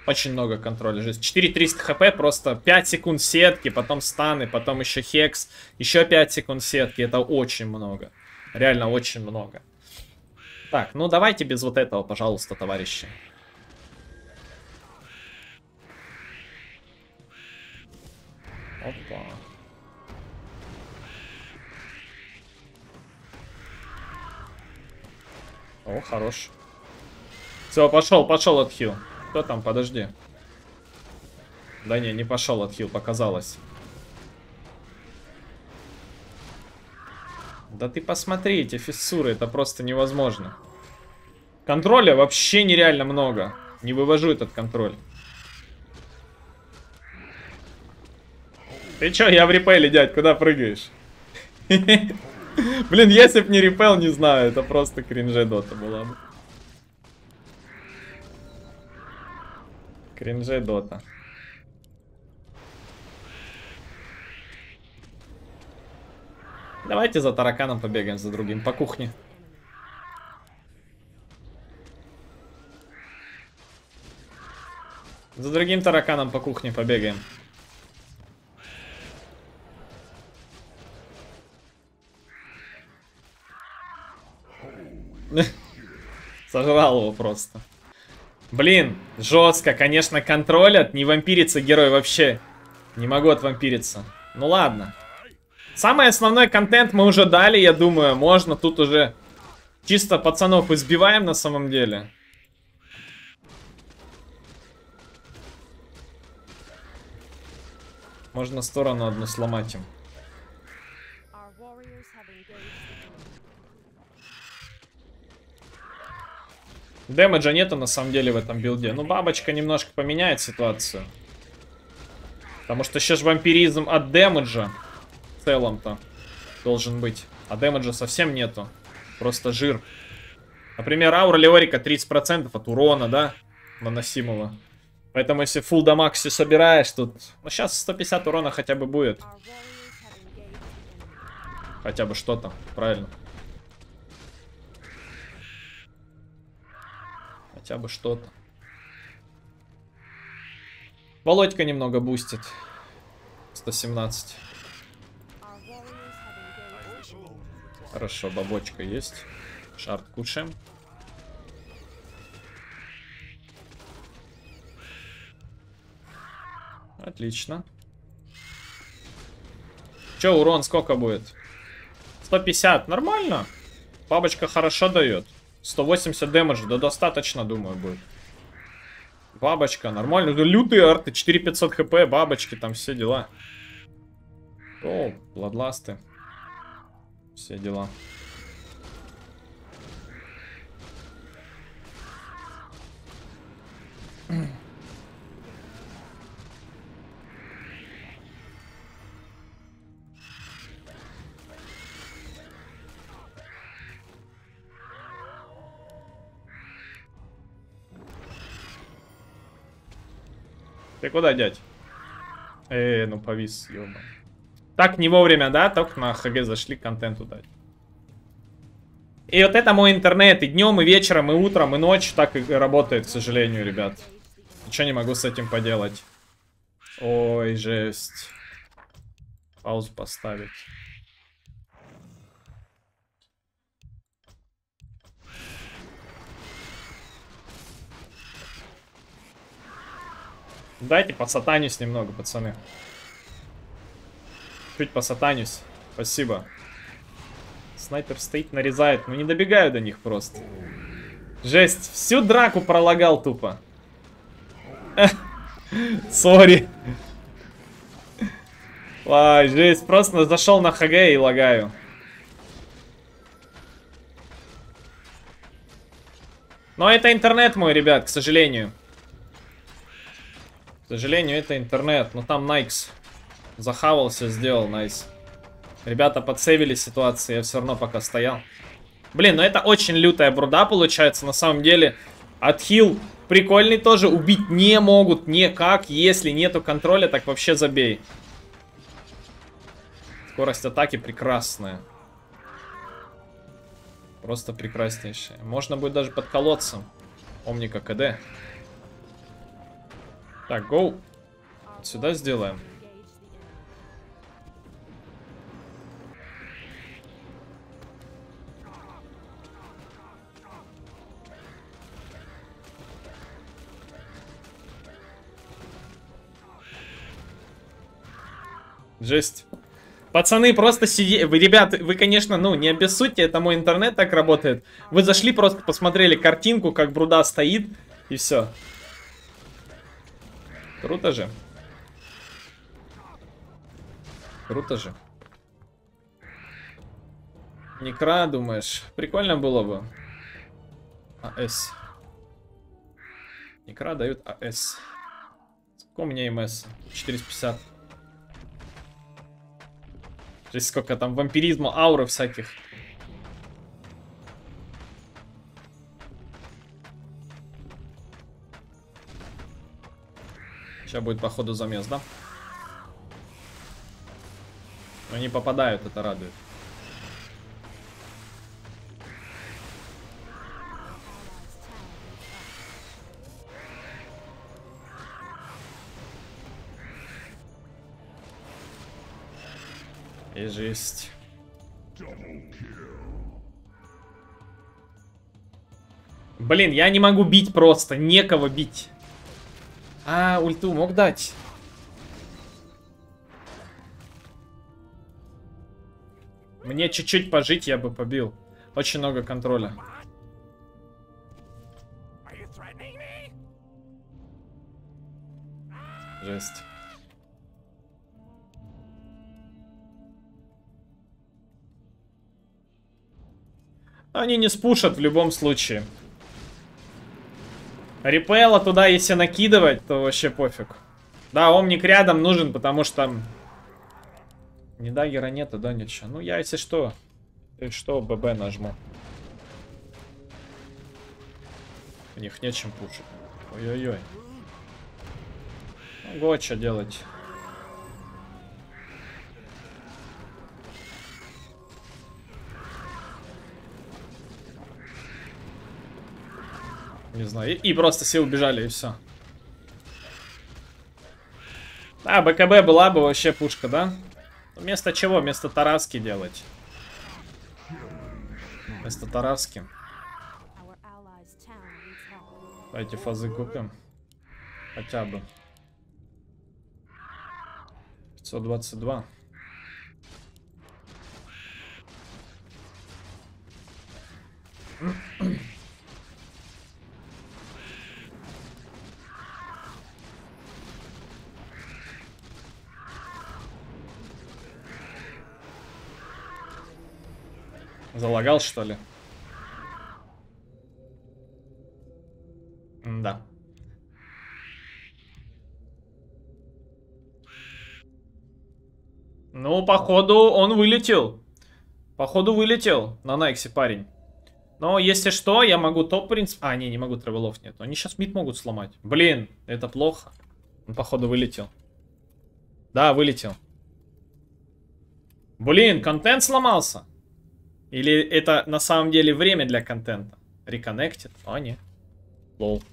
Очень много контроля. 4300 хп, просто 5 секунд сетки, потом станы, потом еще хекс, еще 5 секунд сетки. Это очень много. Реально очень много. Так, ну давайте без вот этого, пожалуйста, товарищи. Опа. О, хорош. Все, пошел от хил. Кто там? Подожди. Да не пошел от хил, показалось. Да ты посмотри, эти фиссуры, это просто невозможно. Контроля вообще нереально много. Не вывожу этот контроль. Ты чё, я в репейле, дядь, куда прыгаешь? Блин, если б не репейл, не знаю, это просто кринже дота была бы. Кринже дота. Давайте за тараканом побегаем, за другим, по кухне. За другим тараканом по кухне побегаем. Сожрал его просто. Блин, жестко, конечно, контролят. Не вампирится герой вообще. Не могу отвампириться. Ну ладно. Самый основной контент мы уже дали, я думаю. Можно тут уже чисто пацанов избиваем на самом деле. Можно сторону одну сломать им. Дэмэджа нету на самом деле в этом билде. Ну, бабочка немножко поменяет ситуацию. Потому что сейчас вампиризм от дэмэджа в целом-то должен быть. А дэмэджа совсем нету. Просто жир. Например, аура Леорика 30% от урона, да, наносимого. Поэтому если фулл дамаг все собираешь, тут... Ну, сейчас 150 урона хотя бы будет. Хотя бы что-то, правильно. Хотя бы что-то. Володька немного бустит. 117. Хорошо, бабочка есть. Шарт кушаем. Отлично. Че, урон сколько будет? 150, нормально. Бабочка хорошо дает. 180 дэмэджа, да достаточно, думаю, будет. Бабочка, нормально. Да лютые арты, 4500 хп, бабочки, там все дела. О, бладласты. Все дела. Ты куда, дядь? Ну повис, ё-моё. Так не вовремя, да? Только на ХГ зашли контент удать. И вот это мой интернет. И днем, и вечером, и утром, и ночью так и работает, к сожалению, ребят. Ничего не могу с этим поделать. Ой, жесть. Паузу поставить. Дайте посатанюсь немного, пацаны. Чуть посатанюсь. Спасибо. Снайпер стоит, нарезает. Ну не добегаю до них просто. Жесть. Всю драку пролагал тупо. Сори. Ай, жесть. Просто зашел на ХГ и лагаю. Но это интернет мой, ребят, к сожалению. К сожалению, это интернет. Но там Найкс захавался, сделал Найс. Ребята подсейвили ситуацию, я все равно пока стоял. Блин, ну это очень лютая бруда получается. На самом деле, отхил прикольный тоже. Убить не могут никак. Если нету контроля, так вообще забей. Скорость атаки прекрасная. Просто прекраснейшая. Можно будет даже под колодцем. Омника КД. Так, гоу. Сюда сделаем. Жесть. Пацаны, просто сидели... Ребят, вы, конечно, ну, не обессудьте, это мой интернет так работает. Вы зашли, просто посмотрели картинку, как Бруда стоит, и все. Круто же. Круто же. Некра, думаешь? Прикольно было бы. АС. Некра дают АС. Сколько у меня МС? 450. Здесь сколько там вампиризма, ауры всяких. Сейчас будет походу замес, да? Но не попадают, это радует. И жесть. Блин, я не могу бить просто. Некого бить. А, ульту мог дать. Мне чуть-чуть пожить, я бы побил. Очень много контроля. Жесть. Они не спушат в любом случае. Репелла туда, если накидывать, то вообще пофиг. Да, омник рядом нужен, потому что... Ни даггера нету, да, ничего. Ну, я, если что... ББ нажму. У них нечем пушить. Ой-ой-ой. Ну, гоча делать. Не знаю, и просто все убежали, и все. А, БКБ была бы вообще пушка, да? Вместо чего? Вместо Таравски делать. Вместо Таравски. Давайте фазы купим. Хотя бы. 522. Залагал, что ли? Да. Ну, походу, он вылетел. Походу, вылетел на Найксе парень. Но, если что, я могу топ, в принципе... А, не могу, тревелов нет. Они сейчас мид могут сломать. Блин, это плохо. Он, походу, вылетел. Да, вылетел. Блин, контент сломался. Или это на самом деле время для контента? Реконнектит? А, нет. Лол.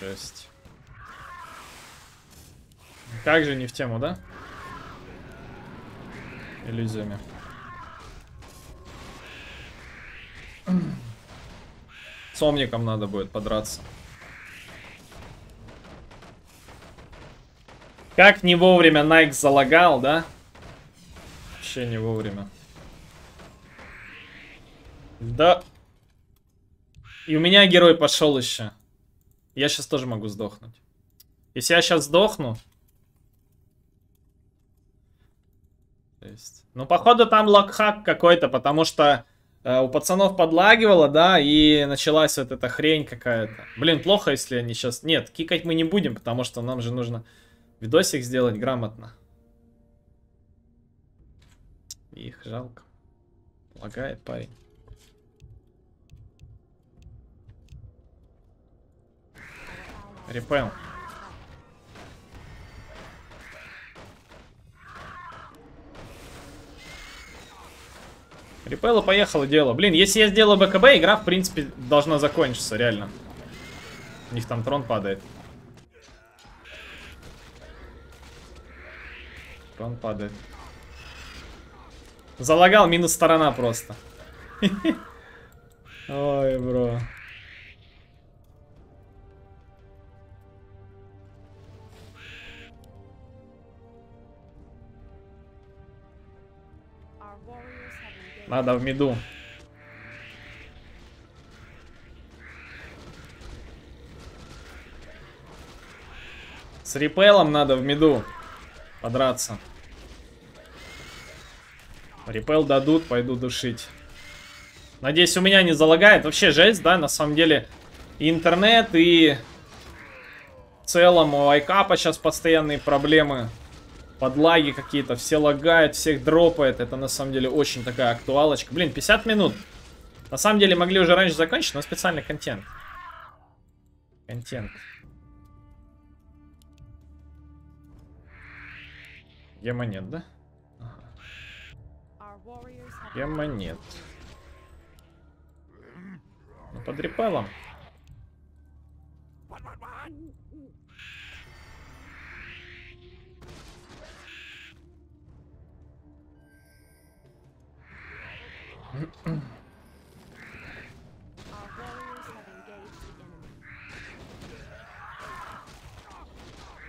Жесть. Как же не в тему, да? Иллюзиями. С омником надо будет подраться. Как не вовремя Найк залагал, да? Вообще не вовремя. Да. И у меня герой пошел еще. Я сейчас тоже могу сдохнуть. Если я сейчас сдохну... То есть... Ну, походу, там лакхак какой-то, потому что... У пацанов подлагивало, да, и началась вот эта хрень какая-то. Блин, плохо, если они сейчас... Нет, кикать мы не будем, потому что нам же нужно видосик сделать грамотно. Их жалко. Лагает парень. Репел. Репейла поехало дело. Блин, если я сделаю БКБ, игра, в принципе, должна закончиться, реально. У них там трон падает. Трон падает. Залагал, минус сторона просто. Ой, бро. Надо в миду. С репелом надо в миду подраться. Репел дадут, пойду душить. Надеюсь, у меня не залагает. Вообще жесть, да, на самом деле. И интернет, и в целом у Айкапа сейчас постоянные проблемы. Подлаги какие-то, все лагают, всех дропает. Это на самом деле очень такая актуалочка. Блин, 50 минут. На самом деле могли уже раньше закончить, но специальный контент. Контент. Яма нет, да? Яма нет. Ну, под репелом.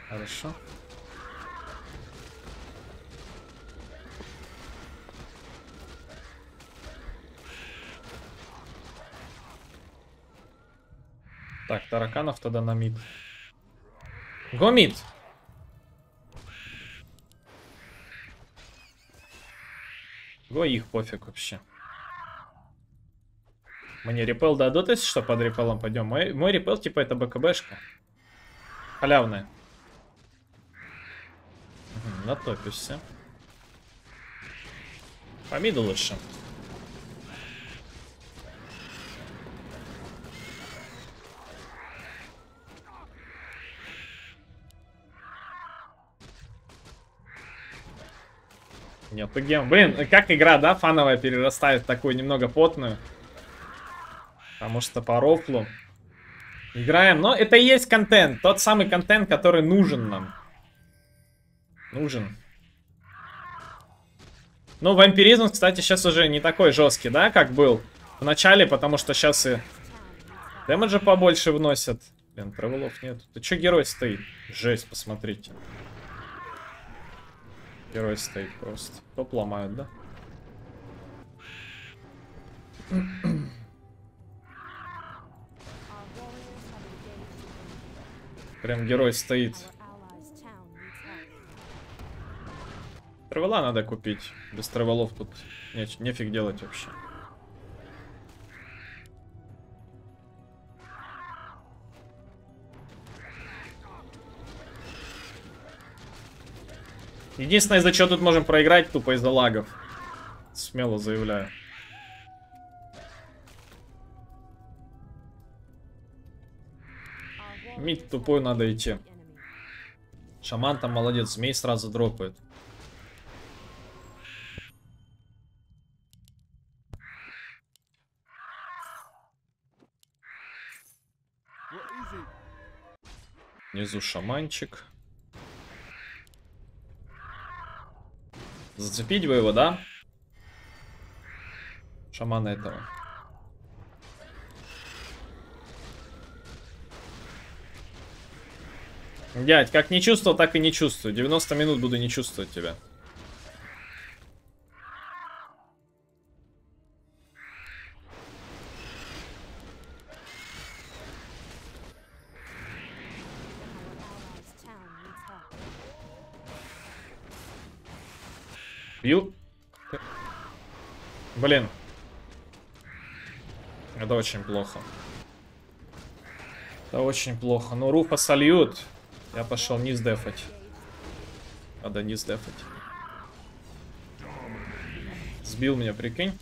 Хорошо. Так, тараканов тогда на мид. Го мид! Го их пофиг вообще. Мне репел дадут, если что, под репелом пойдем. Мой репел, типа, это БКБшка. Халявная. Угу, натопишься. По миду лучше. Нету гем. Блин, как игра, да, фановая перерастает в такую немного потную. Потому что по рофлу играем. Но это и есть контент. Тот самый контент, который нужен нам. Нужен. Ну, вампиризм, кстати, сейчас уже не такой жесткий, да, как был в начале. Потому что сейчас и дэмэджа побольше вносят. Блин, травелов нет. Ты че герой стоит? Жесть, посмотрите. Герой стоит просто. Топ ломают, да? Прям герой стоит. Травела надо купить. Без травелов тут нефиг делать вообще. Единственное, из-за чего тут можем проиграть, тупо из-за лагов. Смело заявляю. Мид тупой надо идти. Шаман там молодец, змей сразу дропает. Внизу шаманчик. Зацепить бы его, да? Шамана этого. Дядь, как не чувствовал, так и не чувствую. 90 минут буду не чувствовать тебя. Бью. Блин. Это очень плохо. Это очень плохо. Ну, руфа сольют. Я пошел низ дефать. Надо низ дефать. Сбил меня, прикинь.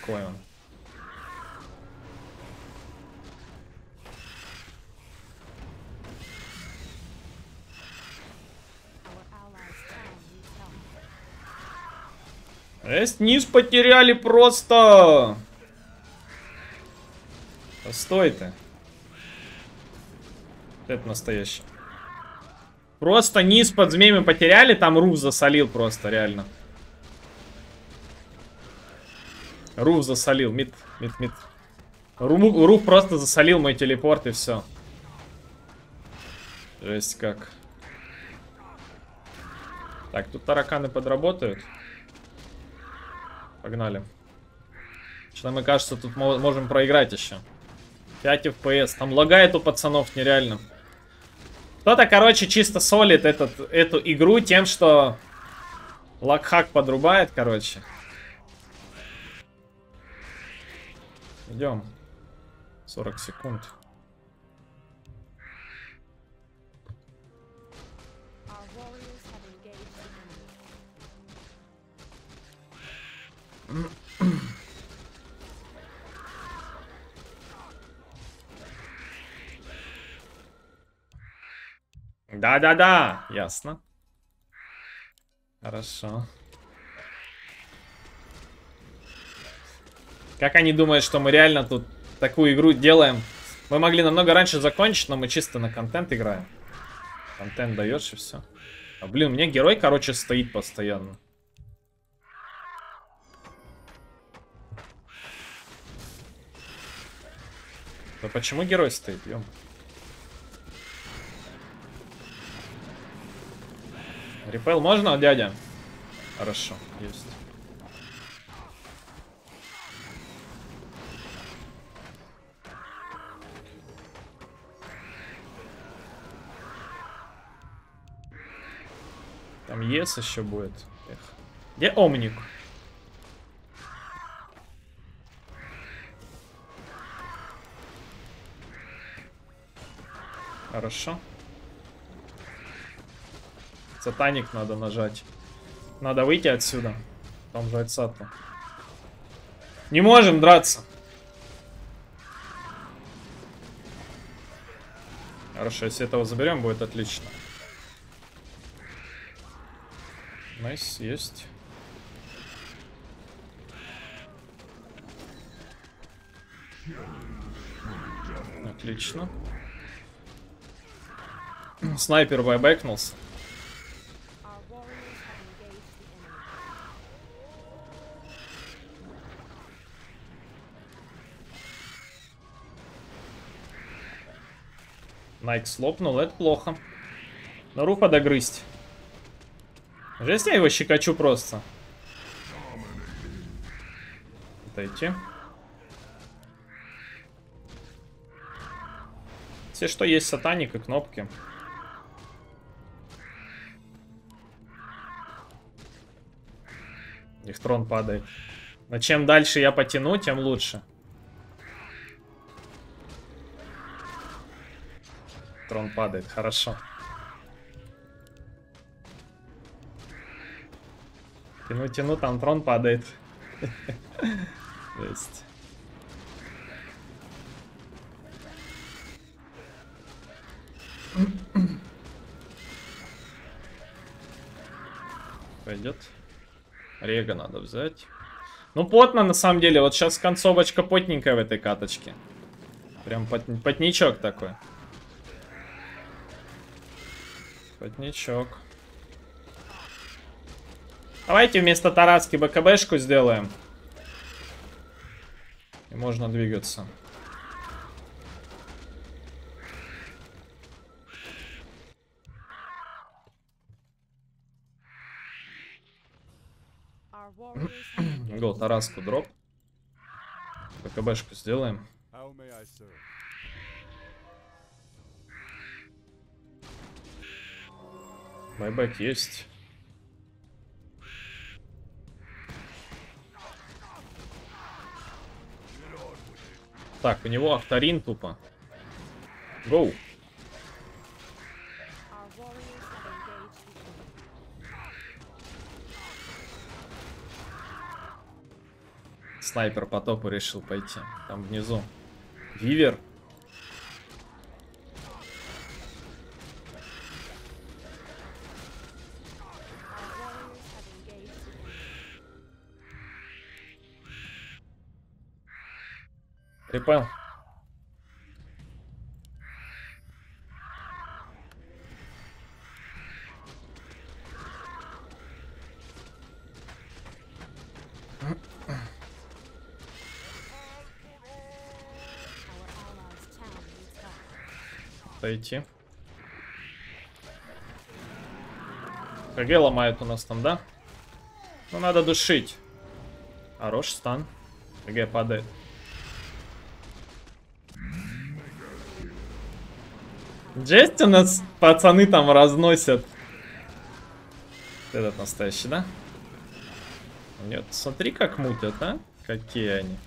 Какой он. Низ потеряли просто. Постой ты. Это настоящий. Просто низ под змеями потеряли. Там Руф засолил просто, реально. Руф засолил. Мид. Руф просто засолил мой телепорт и все. Жесть как. Так, тут тараканы подработают. Погнали. Что-то мы, кажется, тут можем проиграть еще. 5 FPS. Там лагает у пацанов нереально. Кто-то, короче, чисто солит эту игру тем, что лакхак подрубает, короче. Идем. 40 секунд. Да-да-да, ясно. Хорошо. Как они думают, что мы реально тут такую игру делаем? Мы могли намного раньше закончить, но мы чисто на контент играем. Контент даешь и все. А, блин, у меня герой, короче, стоит постоянно. Да почему герой стоит, ё-моё? Репел можно, дядя? Хорошо, есть. Там ЕС еще будет. Эх. Где Омник? Хорошо. Сатаник надо нажать. Надо выйти отсюда. Там же отца-то. Не можем драться. Хорошо, если этого заберем, будет отлично. Найс, есть. Отлично. Снайпер байбэкнулся. Найк слопнул, это плохо. Но Руфа догрызть. Жесть, я его щекочу просто. Отойти. Все, что есть, сатаник и кнопки. Их трон падает. Но чем дальше я потяну, тем лучше. Трон падает, хорошо. Тяну, там трон падает. Жесть. Пойдет. Рега надо взять. Ну, потно, на самом деле. Вот сейчас концовочка потненькая в этой каточке. Прям потничок такой. Потничок. Давайте вместо Тараски БКБшку сделаем. И можно двигаться. Гол, Тараску дроп. БКБшку сделаем. Байбек есть. Так, у него авторин тупо. Гоу. Снайпер по топу решил пойти. Там внизу. Вивер. Ты понял? Дойти. КГ ломают у нас там, да? Ну, надо душить. Хорош стан. КГ падает. Жесть, у нас пацаны там разносят. Этот настоящий, да? Нет, смотри, как мутят, а? Какие они.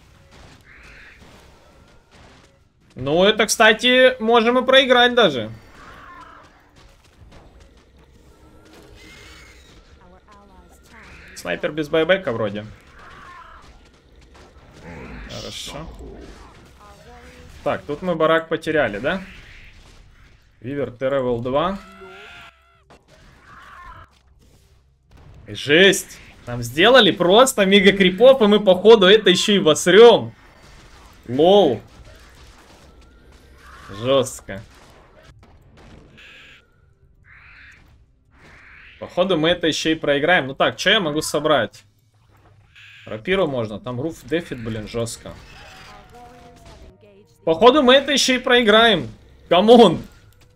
Ну, это, кстати, можем и проиграть даже. Снайпер без байбека вроде. Хорошо. Так, тут мы барак потеряли, да? Вивер, Теревел 2. Жесть! Нам сделали просто мега крипов, и мы, походу, это еще и обосрем. Лол. Жестко. Походу, мы это еще и проиграем. Ну так, что я могу собрать? Рапиру можно. Там руф дефит, блин, жестко. Походу, мы это еще и проиграем. Камон.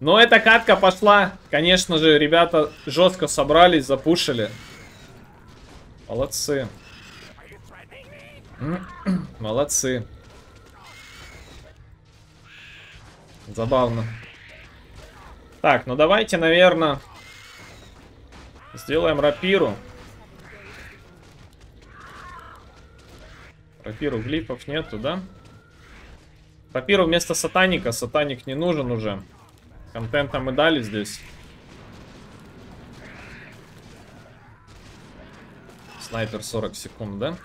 Но эта катка пошла. Конечно же, ребята жестко собрались, запушили. Молодцы. Молодцы. Забавно. Так, ну давайте, наверное, сделаем рапиру. Рапиру глифов нету, да? Рапиру вместо сатаника. Сатаник не нужен уже. Контента мы дали здесь. Снайпер 40 секунд, да?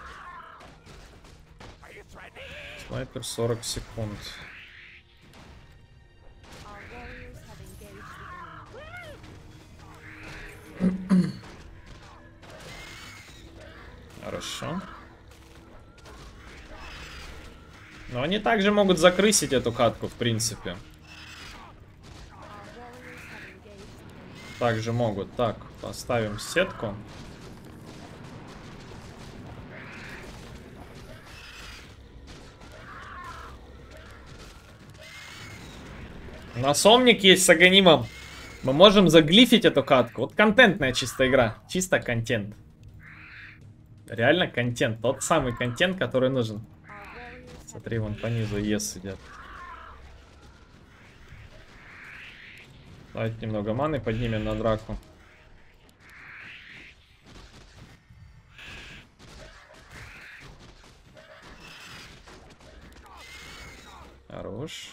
Снайпер 40 секунд. Хорошо. Но они также могут закрысить эту катку, в принципе. Также могут. Так, поставим сетку. У нас омник есть с аганимом. Мы можем заглифить эту катку. Вот контентная чистая игра. Чисто контент. Реально контент. Тот самый контент, который нужен. Смотри, вон по низу ЕС идет. Давайте немного маны поднимем на драку. Хорош.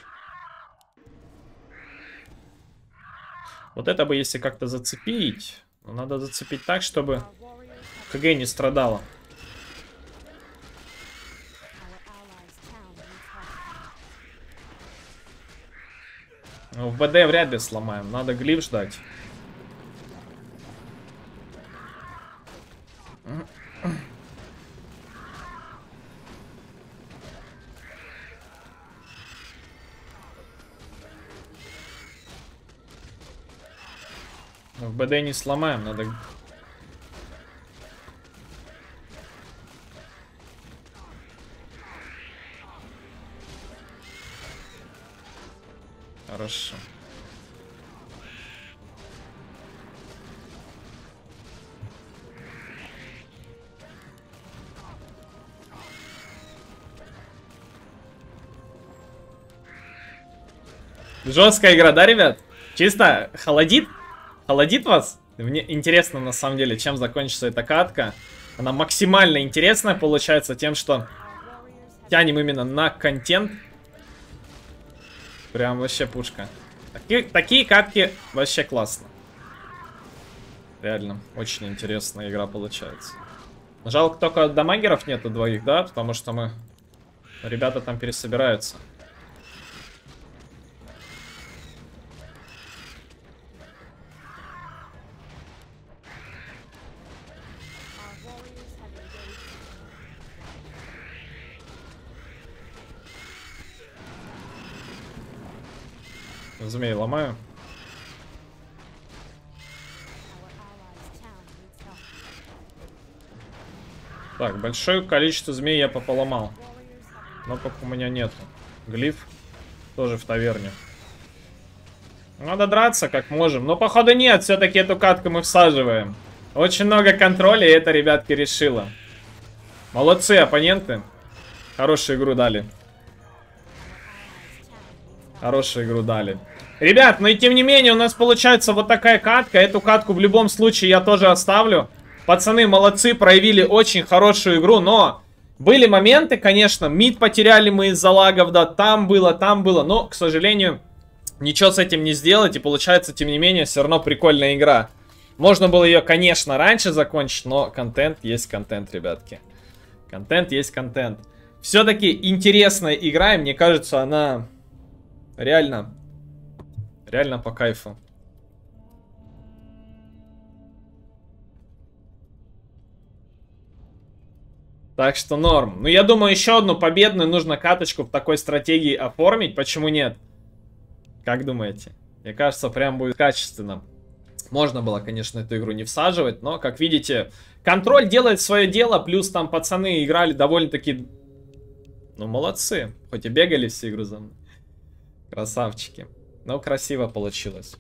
Вот это бы, если как-то зацепить. Но надо зацепить так, чтобы КГ не страдало. Но в БД вряд ли сломаем. Надо глиф ждать. В БД не сломаем, надо... Хорошо. Жесткая игра, да, ребят? Чисто холодит? Холодит вас? Мне интересно, на самом деле, чем закончится эта катка. Она максимально интересная получается тем, что тянем именно на контент. Прям вообще пушка. Такие катки вообще классно. Реально, очень интересная игра получается. Жалко, только дамагеров нету двоих, да? Потому что мы... Ребята там пересобираются. Змей ломаю. Так, большое количество змей я поломал. Но как у меня нету. Глиф тоже в таверне. Надо драться как можем. Но походу нет, все-таки эту катку мы всаживаем. Очень много контроля, и это, ребятки, решило. Молодцы оппоненты. Хорошую игру дали. Хорошую игру дали. Ребят, ну и тем не менее у нас получается вот такая катка. Эту катку в любом случае я тоже оставлю. Пацаны молодцы, проявили очень хорошую игру, но... Были моменты, конечно, мид потеряли мы из-за лагов, да, там было, но, к сожалению, ничего с этим не сделать, и получается, тем не менее, все равно прикольная игра. Можно было ее, конечно, раньше закончить, но контент есть контент, ребятки. Контент есть контент. Все-таки интересная игра, и мне кажется, она реально по кайфу. Так что норм. Ну, я думаю, еще одну победную нужно каточку в такой стратегии оформить. Почему нет? Как думаете? Мне кажется, прям будет качественно. Можно было, конечно, эту игру не всаживать, но, как видите, контроль делает свое дело. Плюс там пацаны играли довольно-таки... Ну, молодцы. Хоть и бегали всю игру за мной. Красавчики. Но красиво получилось.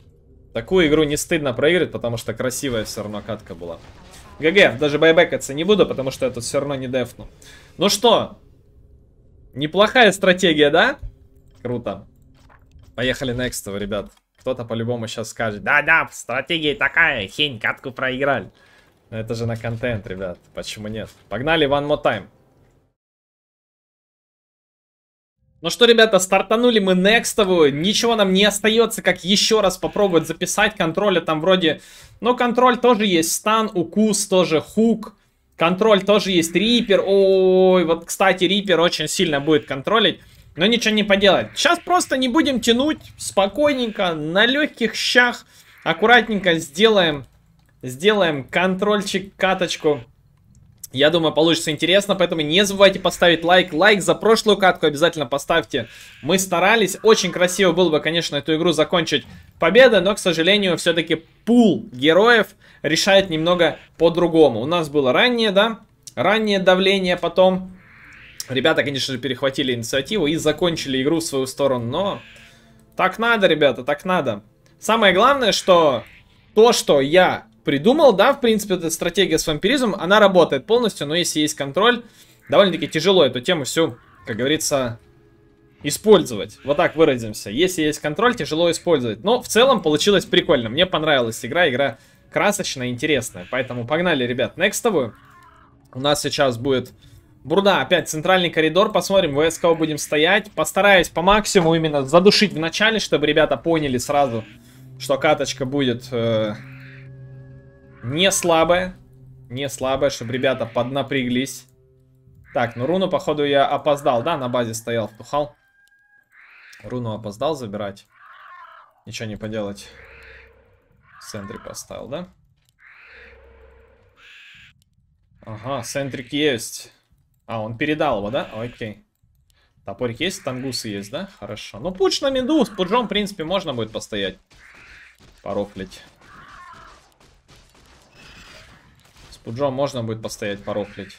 Такую игру не стыдно проиграть, потому что красивая все равно катка была. ГГ, даже байбекаться не буду, потому что я тут все равно не дефну. Ну что, неплохая стратегия, да? Круто. Поехали next, ребят. Кто-то по-любому сейчас скажет: да-да, стратегия такая, хень, катку проиграли. Но это же на контент, ребят, почему нет? Погнали, one more time. Ну что, ребята, стартанули мы некстовую, ничего нам не остается, как еще раз попробовать записать контроля, там вроде... Но контроль тоже есть, стан, укус тоже, хук, контроль тоже есть, рипер, ой, вот, кстати, рипер очень сильно будет контролить, но ничего не поделать. Сейчас просто не будем тянуть, спокойненько, на легких щах, аккуратненько сделаем контрольчик, каточку. Я думаю, получится интересно, поэтому не забывайте поставить лайк. Лайк за прошлую катку обязательно поставьте. Мы старались. Очень красиво было бы, конечно, эту игру закончить победой, но, к сожалению, все-таки пул героев решает немного по-другому. У нас было раннее, да? Раннее давление, потом ребята, конечно же, перехватили инициативу и закончили игру в свою сторону, но так надо, ребята, так надо. Самое главное, что то, что я... придумал, да, в принципе, эта стратегия с вампиризмом, она работает полностью, но если есть контроль, довольно-таки тяжело эту тему всю, как говорится, использовать. Вот так выразимся. Если есть контроль, тяжело использовать. Но в целом получилось прикольно. Мне понравилась игра. Игра красочная, интересная. Поэтому погнали, ребят, некстовую. У нас сейчас будет Бруда. Опять центральный коридор. Посмотрим, в СКО будем стоять. Постараюсь по максимуму именно задушить в начале, чтобы ребята поняли сразу, что каточка будет... Не слабая, чтобы ребята поднапряглись. Так, ну руну, походу, я опоздал, да? На базе стоял, втухал. Руну опоздал забирать. Ничего не поделать. Сентрик поставил, да? Ага, сентрик есть. А, он передал его, да? Окей. Топорик есть, тангусы есть, да? Хорошо. Ну, пуч на меду, с пуджом, в принципе, можно будет постоять. Порофлить. Пуджом можно будет постоять, порофлить.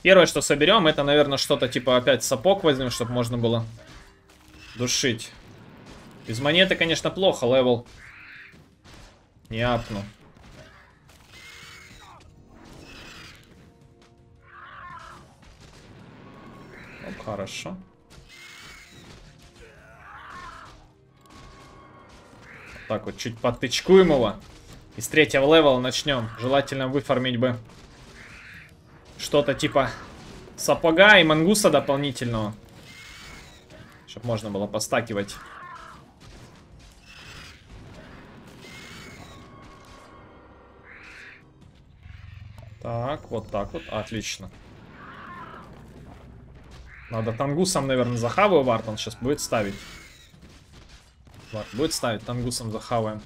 Первое, что соберем, это, наверное, что-то типа опять сапог возьмем, чтобы можно было душить. Без монеты, конечно, плохо, левел. Не апну. Ну, хорошо. Так вот, чуть подтычкуем его. И с третьего левела начнем. Желательно выфармить бы что-то типа сапога и мангуса дополнительного. Чтобы можно было постакивать. Так, вот так вот. Отлично. Надо тангусом, наверное, захаваю вард. Он сейчас будет ставить. Ладно, будет ставить, тангусом захаваем.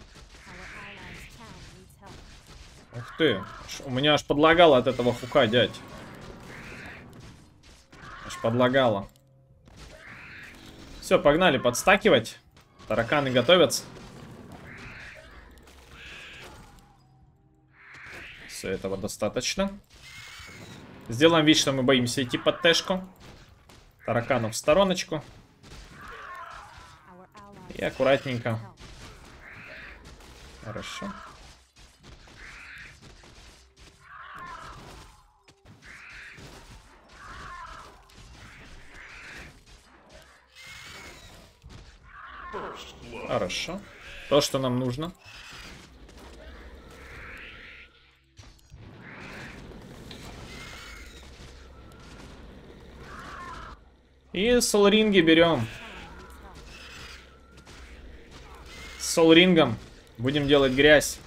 Ух ты, у меня аж подлагало от этого хука, дядь. Аж подлагало. Все, погнали подстакивать. Тараканы готовятся. Все, этого достаточно. Сделаем вид, что мы боимся идти под тэшку. Тараканов в стороночку. И аккуратненько. Хорошо. Хорошо. То, что нам нужно. И солринги берем. С солрингом будем делать грязь.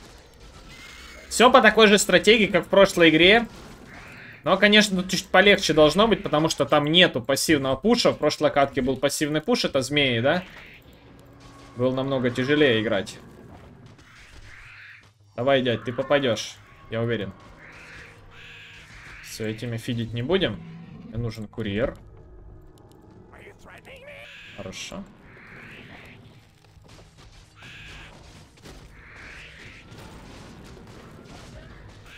Все по такой же стратегии, как в прошлой игре. Но, конечно, тут чуть полегче должно быть, потому что там нету пассивного пуша. В прошлой катке был пассивный пуш, это змеи, да? Было намного тяжелее играть. Давай, дядь, ты попадешь, я уверен. Все, этими фидить не будем. Мне нужен курьер. Хорошо.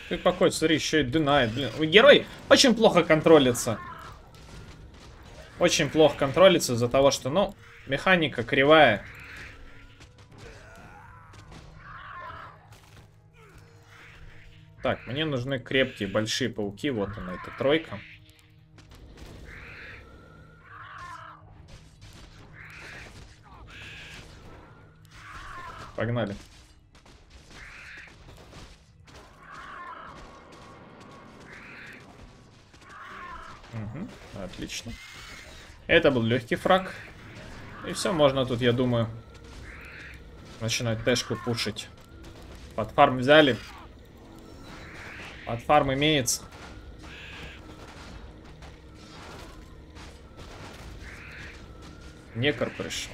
Ты какой, смотри, еще и динает, блин. Герой очень плохо контролится. Очень плохо контролится из-за того, что, ну, механика кривая. Так, мне нужны крепкие, большие пауки. Вот она, эта тройка. Погнали. Угу, отлично. Это был легкий фраг. И все, можно тут, я думаю, начинать тэшку пушить. Под фарм взяли. Под фарм имеется. Некор пришел.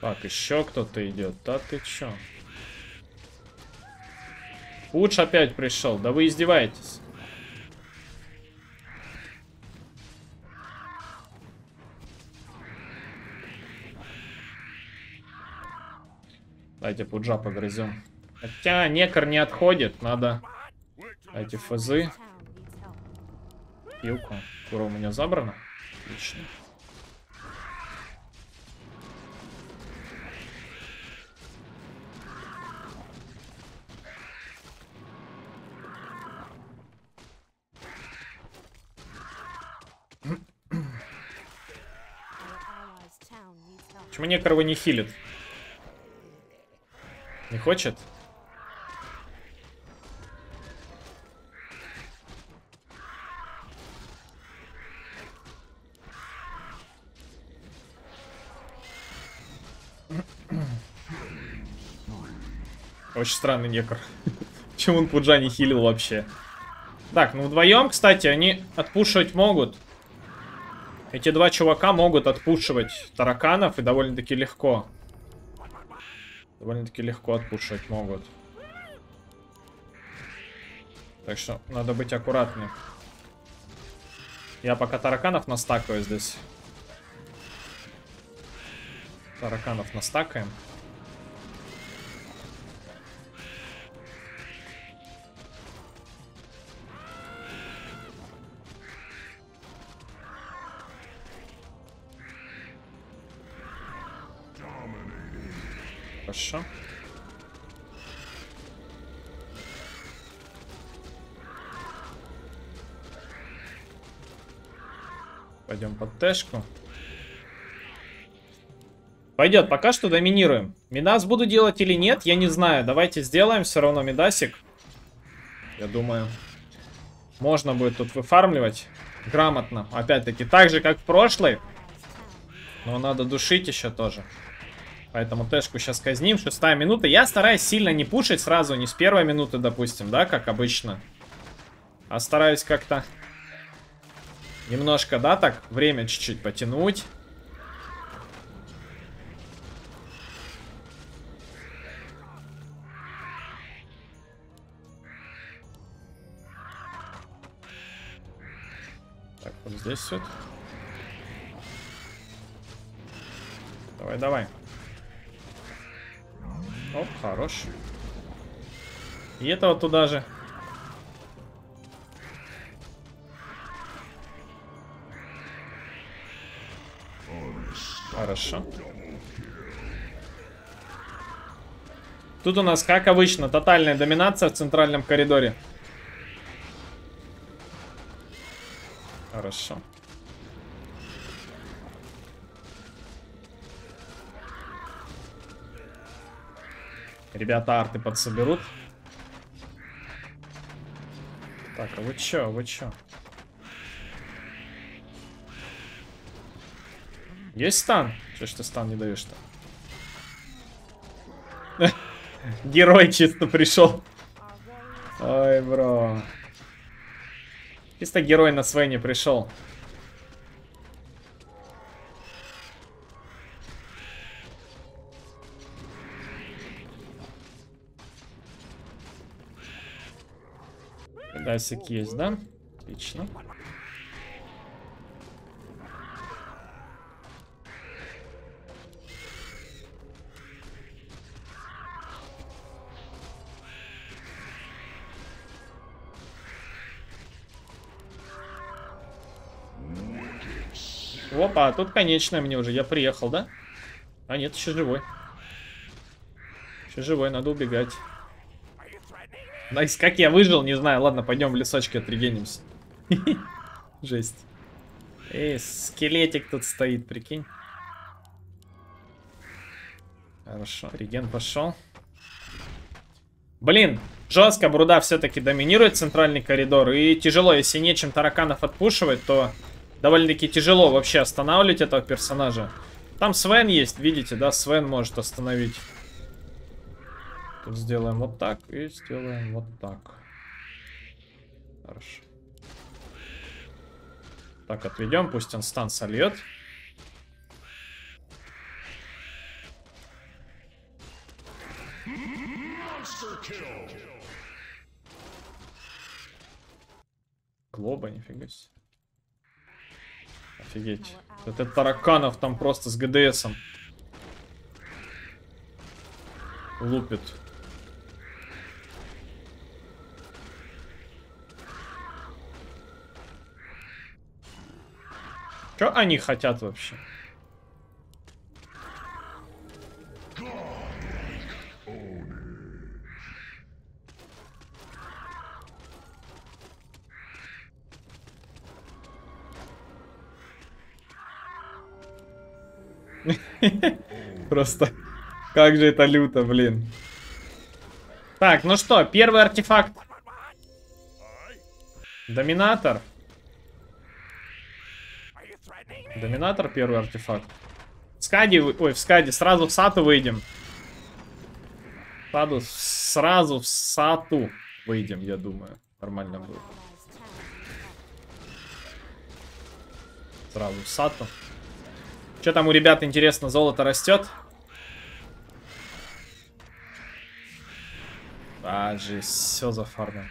Так, еще кто-то идет. Да ты че? Пуч опять пришел. Да вы издеваетесь. Давайте пуджа погрызем. Хотя некор не отходит. Надо эти фазы. Пилку. Кура у меня забрана. Отлично. Почему некорова не хилит? Не хочет? Очень странный некор. Почему он пуджа не хилил вообще? Так, ну вдвоем, кстати, они отпушивать могут. Эти два чувака могут отпушивать тараканов и довольно-таки легко. Довольно-таки легко отпушивать могут. Так что надо быть аккуратным. Я пока тараканов настакаю здесь. Тараканов настакаем. Хорошо. Пойдем под тэшку. Пойдет, пока что доминируем. Мидас буду делать или нет, я не знаю. Давайте сделаем все равно мидасик. Я думаю, можно будет тут выфармливать грамотно. Опять-таки, так же, как в прошлый. Но надо душить еще тоже. Поэтому тэшку сейчас казним. 6-я минута. Я стараюсь сильно не пушить сразу, не с первой минуты, допустим, да, как обычно. А стараюсь как-то немножко, да, так, время чуть-чуть потянуть. Вот здесь все. Давай, давай. Оп, хорош. И этого туда же. Хорошо. Тут у нас, как обычно, тотальная доминация в центральном коридоре. Хорошо. Ребята арты подсоберут. Так, а вы чё, вы чё? Есть стан? Чё ж ты стан не даешь-то? Герой чисто пришел. Ой, бро. Чисто герой на свейне пришел. Дасик есть, да? Отлично. Опа, а тут конечная мне уже. Я приехал, да? А нет, еще живой. Еще живой, надо убегать. Найс, как я выжил, не знаю. Ладно, пойдем в лесочке отрегенимся. Жесть. Эй, скелетик тут стоит, прикинь. Хорошо, реген пошел. Блин, жестко Бруда все-таки доминирует центральный коридор. И тяжело, если нечем тараканов отпушивать, то довольно-таки тяжело вообще останавливать этого персонажа. Там Свен есть, видите, да? Свен может остановить. Тут сделаем вот так и сделаем вот так. Хорошо. Так, отведем, пусть он стан сольет. Глоба, нифига себе. Офигеть. Это тараканов там просто с ГДСом лупит. Что они хотят вообще? Просто как же это люто, блин. Так, ну что, первый артефакт. Доминатор. Доминатор первый артефакт. В скаде, ой, в скаде сразу в сату выйдем. Сразу в сату выйдем, я думаю. Нормально будет. Сразу в сату. Что там у ребят, интересно, золото растет? А, жесть, все зафармил.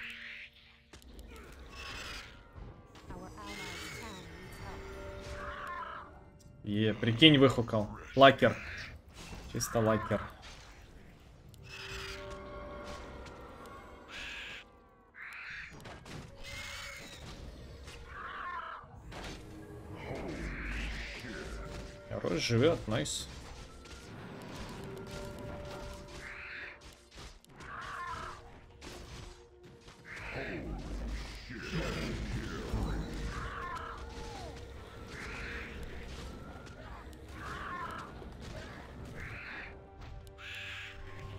Е, прикинь, выхукал. Лакер. Чисто лакер. Хорош, живет, найс.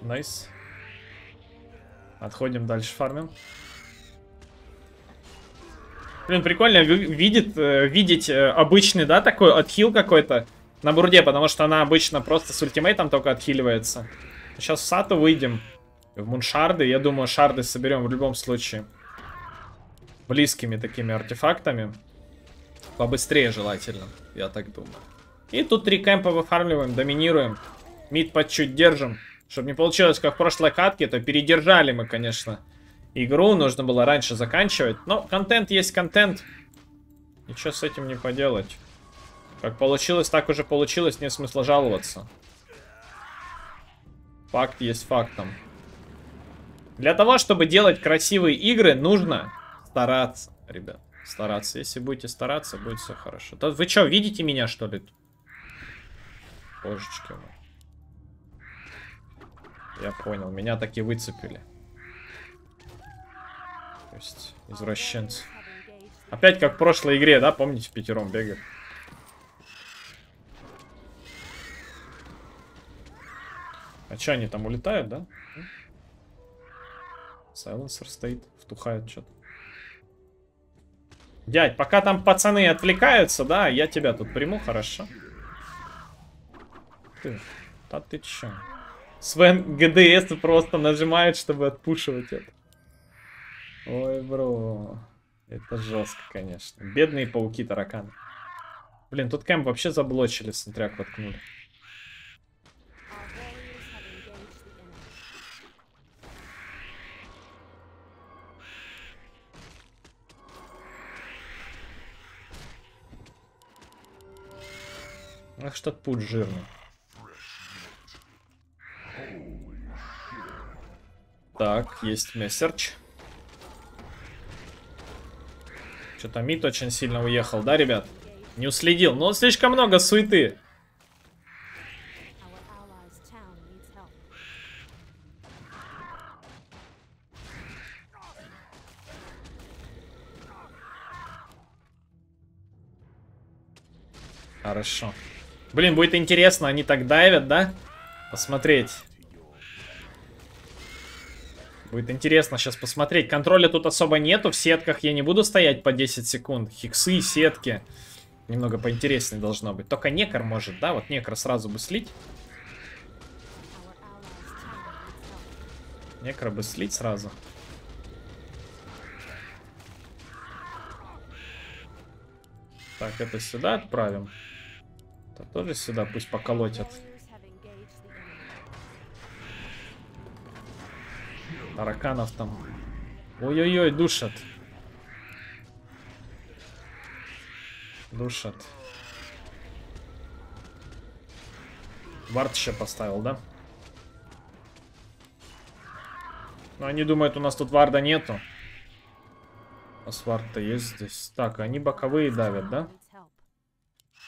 Найс. Отходим дальше, фармим. Блин, прикольно видеть обычный, да, такой отхил какой-то на Бруде, потому что она обычно просто с ультимейтом только отхиливается. Сейчас в сату выйдем, в муншарды. Я думаю, шарды соберем в любом случае. Близкими такими артефактами. Побыстрее желательно, я так думаю. И тут 3 кэмпа выфармливаем, доминируем. Мид под чуть держим. Чтобы не получилось, как в прошлой катке, то передержали мы, конечно, игру. Нужно было раньше заканчивать. Но контент есть контент. Ничего с этим не поделать. Как получилось, так уже получилось, нет смысла жаловаться. Факт есть фактом. Для того, чтобы делать красивые игры, нужно стараться, ребят. Стараться. Если будете стараться, будет все хорошо. Да вы что, видите меня, что ли? Божечки. Я понял, меня таки выцепили. То есть, извращенцы. Опять как в прошлой игре, да? Помните, в пятером бегали. А че они там улетают, да? Сайленсер стоит, втухает что-то. Дядь, пока там пацаны отвлекаются, да, я тебя тут приму, хорошо? Ты, да ты че? Свен ГДС просто нажимает, чтобы отпушивать это. Ой, бро. Это жестко, конечно. Бедные пауки-тараканы. Блин, тут кэмп вообще заблочили, смотряк воткнули. Ах, что-то путь жирный. Так, есть мессерч. Что-то мид очень сильно уехал, да, ребят? Не уследил, но слишком много суеты. Хорошо. Блин, будет интересно, они так дайвят, да? Посмотреть. Будет интересно сейчас посмотреть. Контроля тут особо нету. В сетках я не буду стоять по 10 секунд. Хиксы, сетки. Немного поинтереснее должно быть. Только некр может, да? Вот некр сразу бы слить. Некро бы слить сразу. Так, это сюда отправим. Это тоже сюда, пусть поколотят. Тараканов там. Ой-ой-ой, душат. Душат. Вард еще поставил, да? Но они думают, у нас тут варда нету. А вард-то есть здесь. Так, они боковые давят, да?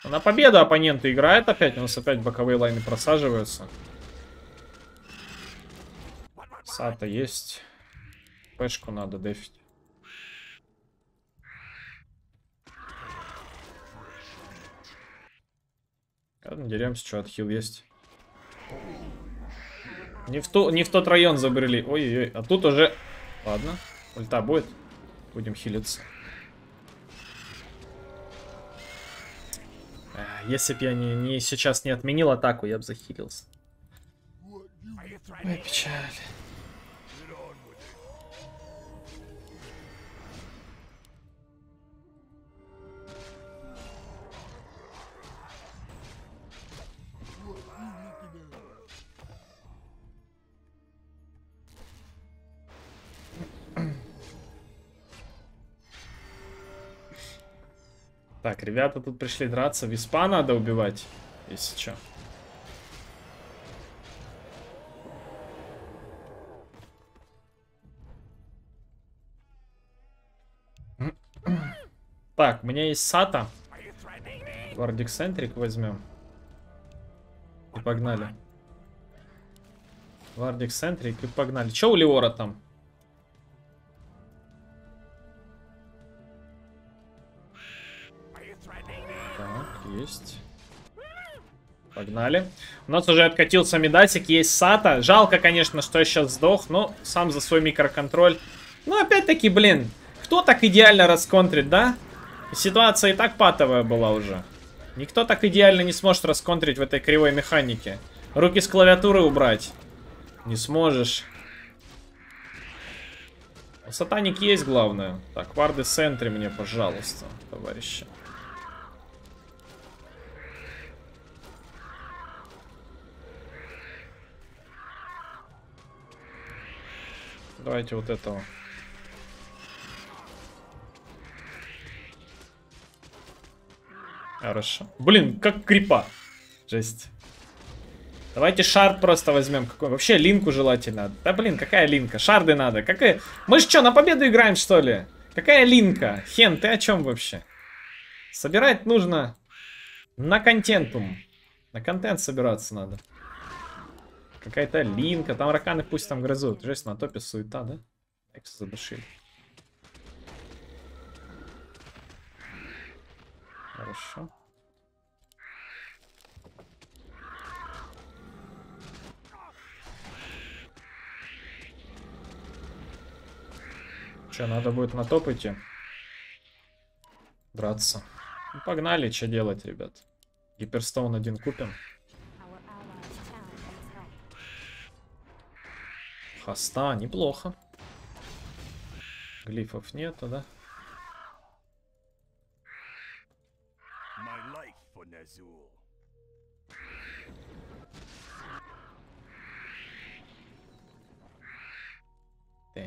На победу оппонента играет опять. У нас опять боковые лайны просаживаются. Сата есть. Пешку надо дефить. Деремся, что отхил есть. Не в тот район забрели. Ой-ой-ой. А тут уже... Ладно. Ульта будет. Будем хилиться. Если бы я сейчас не отменил атаку, я бы захилился. Ой, печаль. Так, ребята тут пришли драться. Виспа надо убивать, если что. Так, у меня есть Сата. Вардик Сентрик возьмем. И погнали. Вардик Сентрик и погнали. Че у Леора там? Есть. Погнали. У нас уже откатился медасик, есть Сата. Жалко, конечно, что я сейчас сдох, но сам за свой микроконтроль. Ну, опять-таки, блин, кто так идеально расконтрит, да? Ситуация и так патовая была уже. Никто так идеально не сможет расконтрить в этой кривой механике. Руки с клавиатуры убрать не сможешь. Сатаник есть, главное. Так, варды сентри мне, пожалуйста, товарищи. Давайте вот этого. Хорошо. Блин, как крипа. Жесть. Давайте шар просто возьмем. Какой? Вообще линку желательно. Да блин, какая линка? Шарды надо. Какая... Мы ж что, на победу играем, что ли? Какая линка? Хен, ты о чем вообще? Собирать нужно на контентум. На контент собираться надо. Какая-то линка. Там раканы пусть там грызут. Жесть, на топе суета, да? Экс задушили. Хорошо. Че, надо будет на топ идти? Драться. Ну, погнали, что делать, ребят. Гиперстоун один купим. Хоста, неплохо. Глифов нету, да? Так.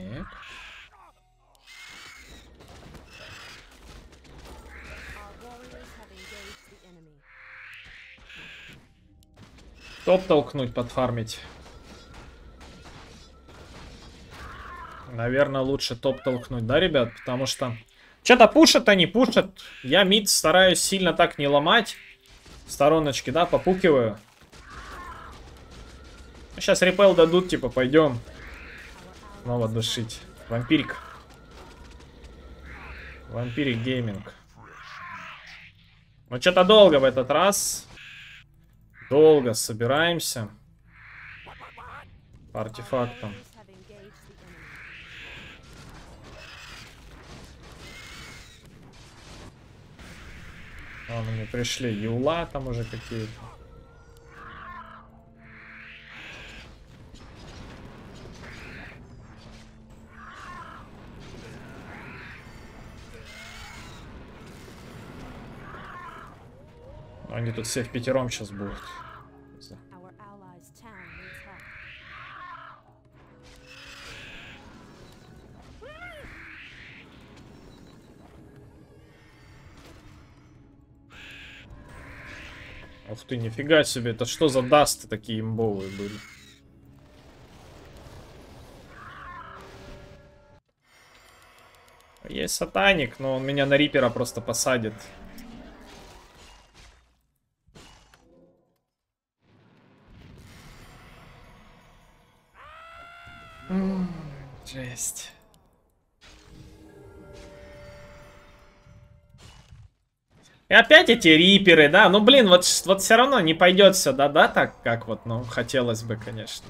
Топ толкнуть, подфармить. Наверное, лучше топ толкнуть, да, ребят? Потому что... Что-то пушат, они пушат. Я мид стараюсь сильно так не ломать. Стороночки, да, попукиваю. Сейчас репел дадут, типа, пойдем. Снова душить. Вампирик. Вампирик гейминг. Ну, что-то долго в этот раз. Долго собираемся. По артефактам. Вон они пришли, юла там уже какие-то. Они тут все в пятером сейчас будут. Ух ты, нифига себе, это что за дасты такие имбовые были? Есть сатаник, но он меня на рипера просто посадит. Жесть. И опять эти риперы, да? Ну, блин, вот все равно не пойдет сюда, да? Так, как вот, ну, хотелось бы, конечно.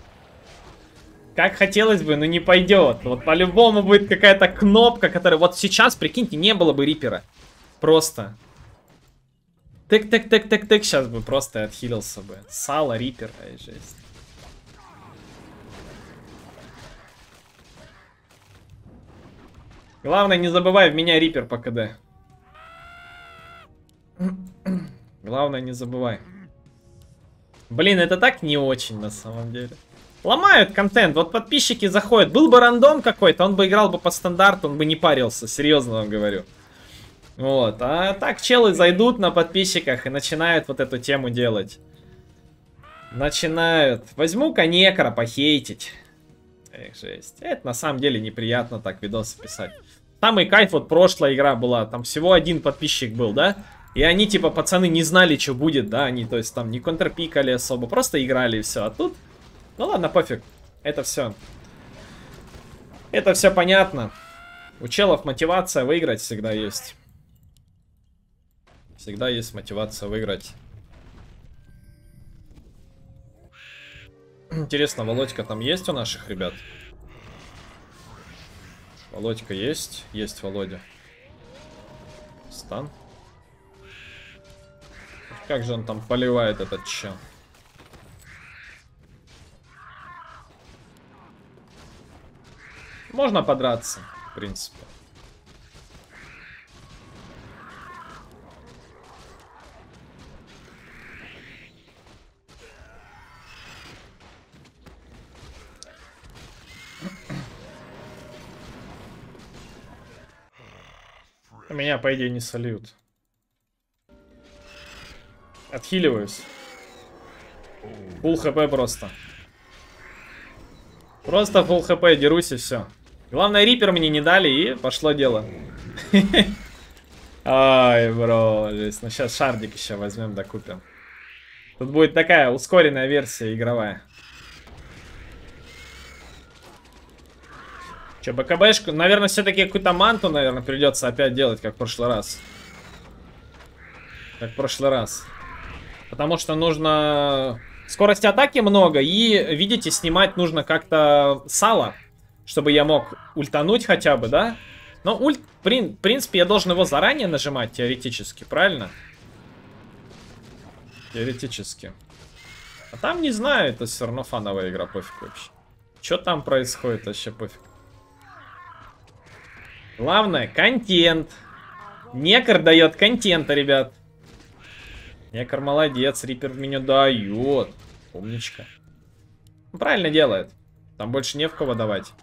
Как хотелось бы, но не пойдет. Вот по-любому будет какая-то кнопка, которая... Вот сейчас, прикиньте, не было бы рипера. Просто. Тык-тык-тык-тык-тык. Сейчас бы просто отхилился бы. Сало, рипер, ай, жесть. Главное, не забывай в меня рипер по КД. Главное, не забывай. Блин, это так не очень на самом деле. Ломают контент, вот подписчики заходят. Был бы рандом какой-то, он бы играл бы по стандарту, он бы не парился, серьезно вам говорю. Вот, а так челы зайдут на подписчиках и начинают вот эту тему делать. Начинают. Возьму-ка некро похейтить. Эх, жесть. Это на самом деле неприятно так видосы писать. Самый кайф, вот прошлая игра была, там всего один подписчик был, да? И они, типа, пацаны не знали, что будет, да? Они, то есть, там не контрпикали особо, просто играли и все. А тут, ну ладно, пофиг. Это все понятно. У челов мотивация выиграть всегда есть. Всегда есть мотивация выиграть. Интересно, Володька там есть у наших ребят? Володька есть? Есть Володя. Стан. Как же он там поливает этот чел? Можно подраться, в принципе. Меня, по идее, не сольют. Отхиливаюсь. Фул хп просто. Просто фул хп, дерусь и все. Главное, рипер мне не дали, и пошло дело. Ай, бро, здесь. Ну сейчас шардик еще возьмем, докупим. Тут будет такая ускоренная версия игровая. Че, БКБшку? Наверное, все-таки какую-то манту, наверное, придется опять делать, как в прошлый раз. Потому что нужно... Скорости атаки много, и, видите, снимать нужно как-то сало, чтобы я мог ультануть хотя бы, да? Но ульт, в принципе, я должен его заранее нажимать, теоретически, правильно? Теоретически. А там, не знаю, это все равно фановая игра, пофиг вообще. Что там происходит, вообще пофиг. Главное, контент. Некор дает контента, ребят. Некор молодец, рипер меня дает. Умничка. Правильно делает. Там больше не в кого давать.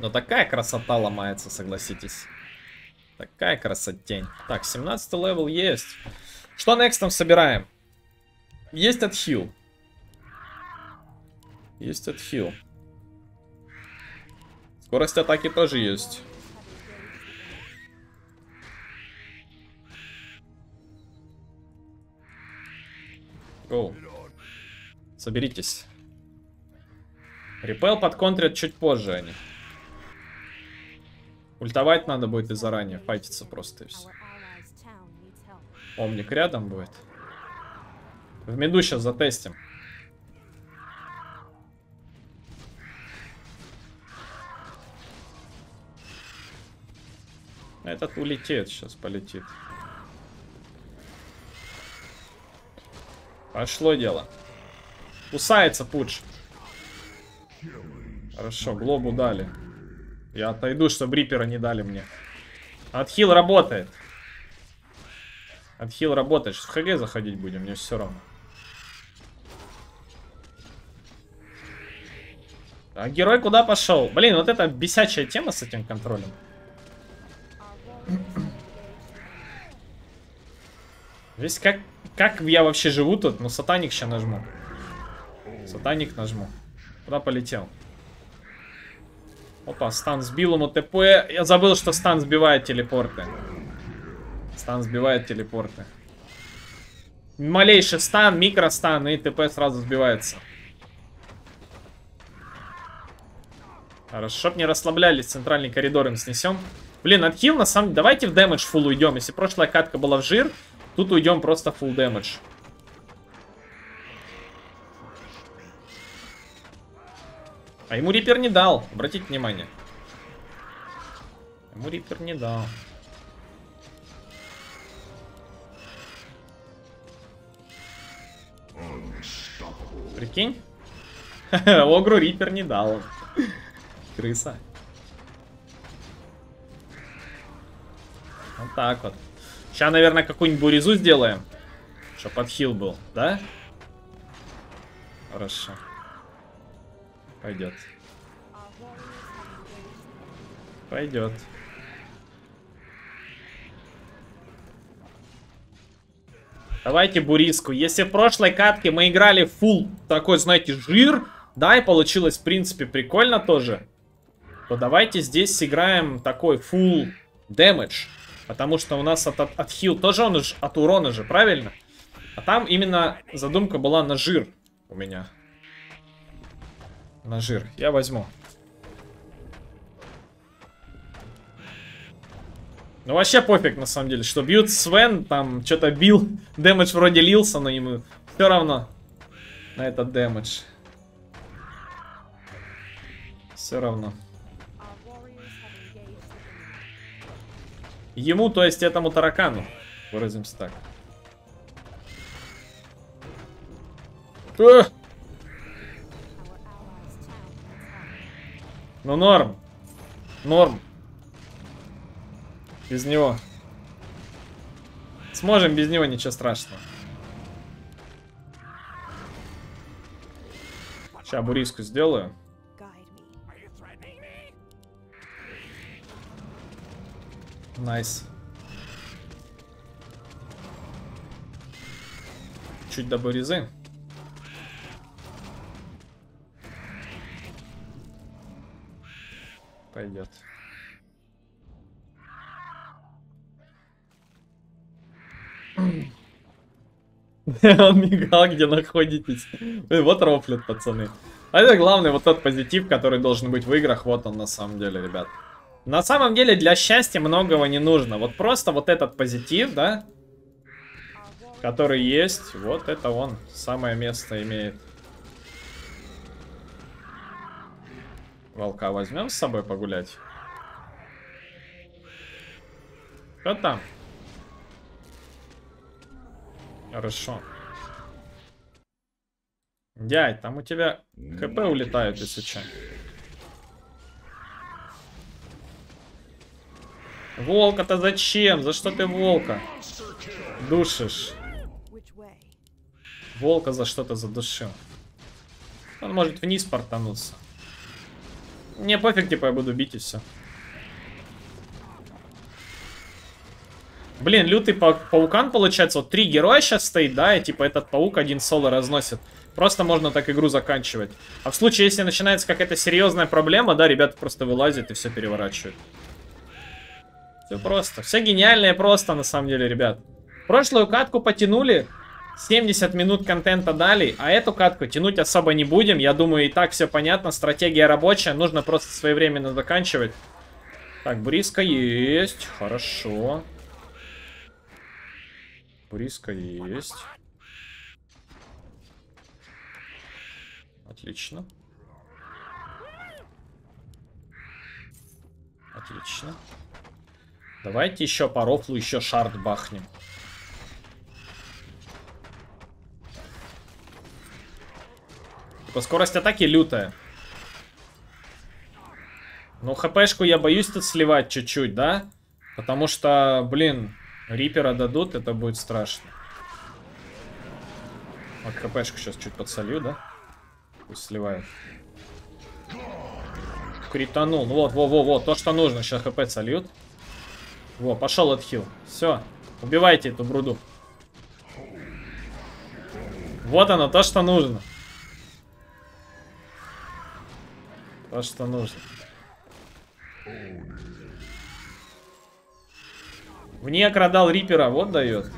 Но такая красота ломается, согласитесь. Такая красотень. Так, 17 левел есть. Что некстом собираем? Есть отхил. Скорость атаки тоже есть. Гоу. Соберитесь. Репел подконтрят чуть позже они. Ультовать надо будет и заранее, файтиться просто и все. Омник рядом будет. В меду сейчас затестим. Этот улетит, сейчас полетит. Пошло дело. Кусается пудж. Хорошо, глобу дали. Я отойду, чтобы рипера не дали мне. Отхил работает. Отхил работает. Сейчас в ХГ заходить будем, мне все равно. А герой куда пошел? Блин, вот это бесячая тема с этим контролем. Весь как я вообще живу тут? Ну, сатаник сейчас нажму. Сатаник нажму. Куда полетел? Опа, стан сбил ему ТП. Я забыл, что стан сбивает телепорты. Малейший стан, микростан, и ТП сразу сбивается. Хорошо, чтоб не расслаблялись, центральный коридор им снесем. Блин, отхил на самом деле. Давайте в дэмэдж фул уйдем. Если прошлая катка была в жир, тут уйдем просто фул дэмэдж. А ему рипер не дал, обратите внимание. Ему рипер не дал. Прикинь? Огру рипер не дал. Крыса. Вот так вот. Сейчас, наверное, какую-нибудь буризу сделаем. Чтоб подхил был, да? Хорошо. Пойдет. Пойдет. Давайте буриску. Если в прошлой катке мы играли в фул такой, знаете, жир, да, и получилось, в принципе, прикольно тоже, то давайте здесь сыграем такой фул дэмэдж. Потому что у нас от хил тоже он же, от урона же, правильно? А там именно задумка была на жир у меня. На жир. Я возьму. Ну вообще пофиг на самом деле, что бьют Свен, там что-то бил. Дэмэдж вроде лился, но ему все равно на этот дэмэдж. Все равно. Ему, то есть этому таракану. Выразимся так. Ну норм. Норм. Без него. Сможем без него, ничего страшного. Сейчас буриску сделаю. Найс. чуть-чуть дабы резы. Пойдет. Он мигал, где находитесь. Вот рофлит, пацаны. А это главный вот тот позитив, который должен быть в играх. Вот он на самом деле, ребят. На самом деле для счастья многого не нужно. Вот просто вот этот позитив, да, который есть, вот это он самое место имеет. Волка возьмем с собой погулять. Что там? Хорошо. Дядь, там у тебя ХП улетает, если че. Волка-то зачем? За что ты волка душишь? Волка за что-то задушил. Он может вниз портануться. Мне пофиг, типа я буду бить и все. Блин, лютый паукан получается. Вот три героя сейчас стоит, да, и типа этот паук один соло разносит. Просто можно так игру заканчивать. А в случае, если начинается какая-то серьезная проблема, да, ребята просто вылазят и все переворачивают. Все просто. Все гениальное просто, на самом деле, ребят. Прошлую катку потянули, 70 минут контента дали, а эту катку тянуть особо не будем. Я думаю, и так все понятно, стратегия рабочая, нужно просто своевременно заканчивать. Так, Бриска есть, хорошо. Бриска есть. Отлично. Отлично. Давайте еще по рофлу еще шард бахнем. Типа скорость атаки лютая. Ну, хпшку я боюсь тут сливать чуть-чуть, да? Потому что, блин, рипера дадут, это будет страшно. Вот хпшку сейчас чуть подсолью, да? Пусть сливает. Кританул. Вот, во-во-во, то, что нужно. Сейчас хп сольют. Во, пошел отхил. Все, убивайте эту бруду. Вот оно, то, что нужно. То, что нужно. В ней окрадал рипера, вот дает.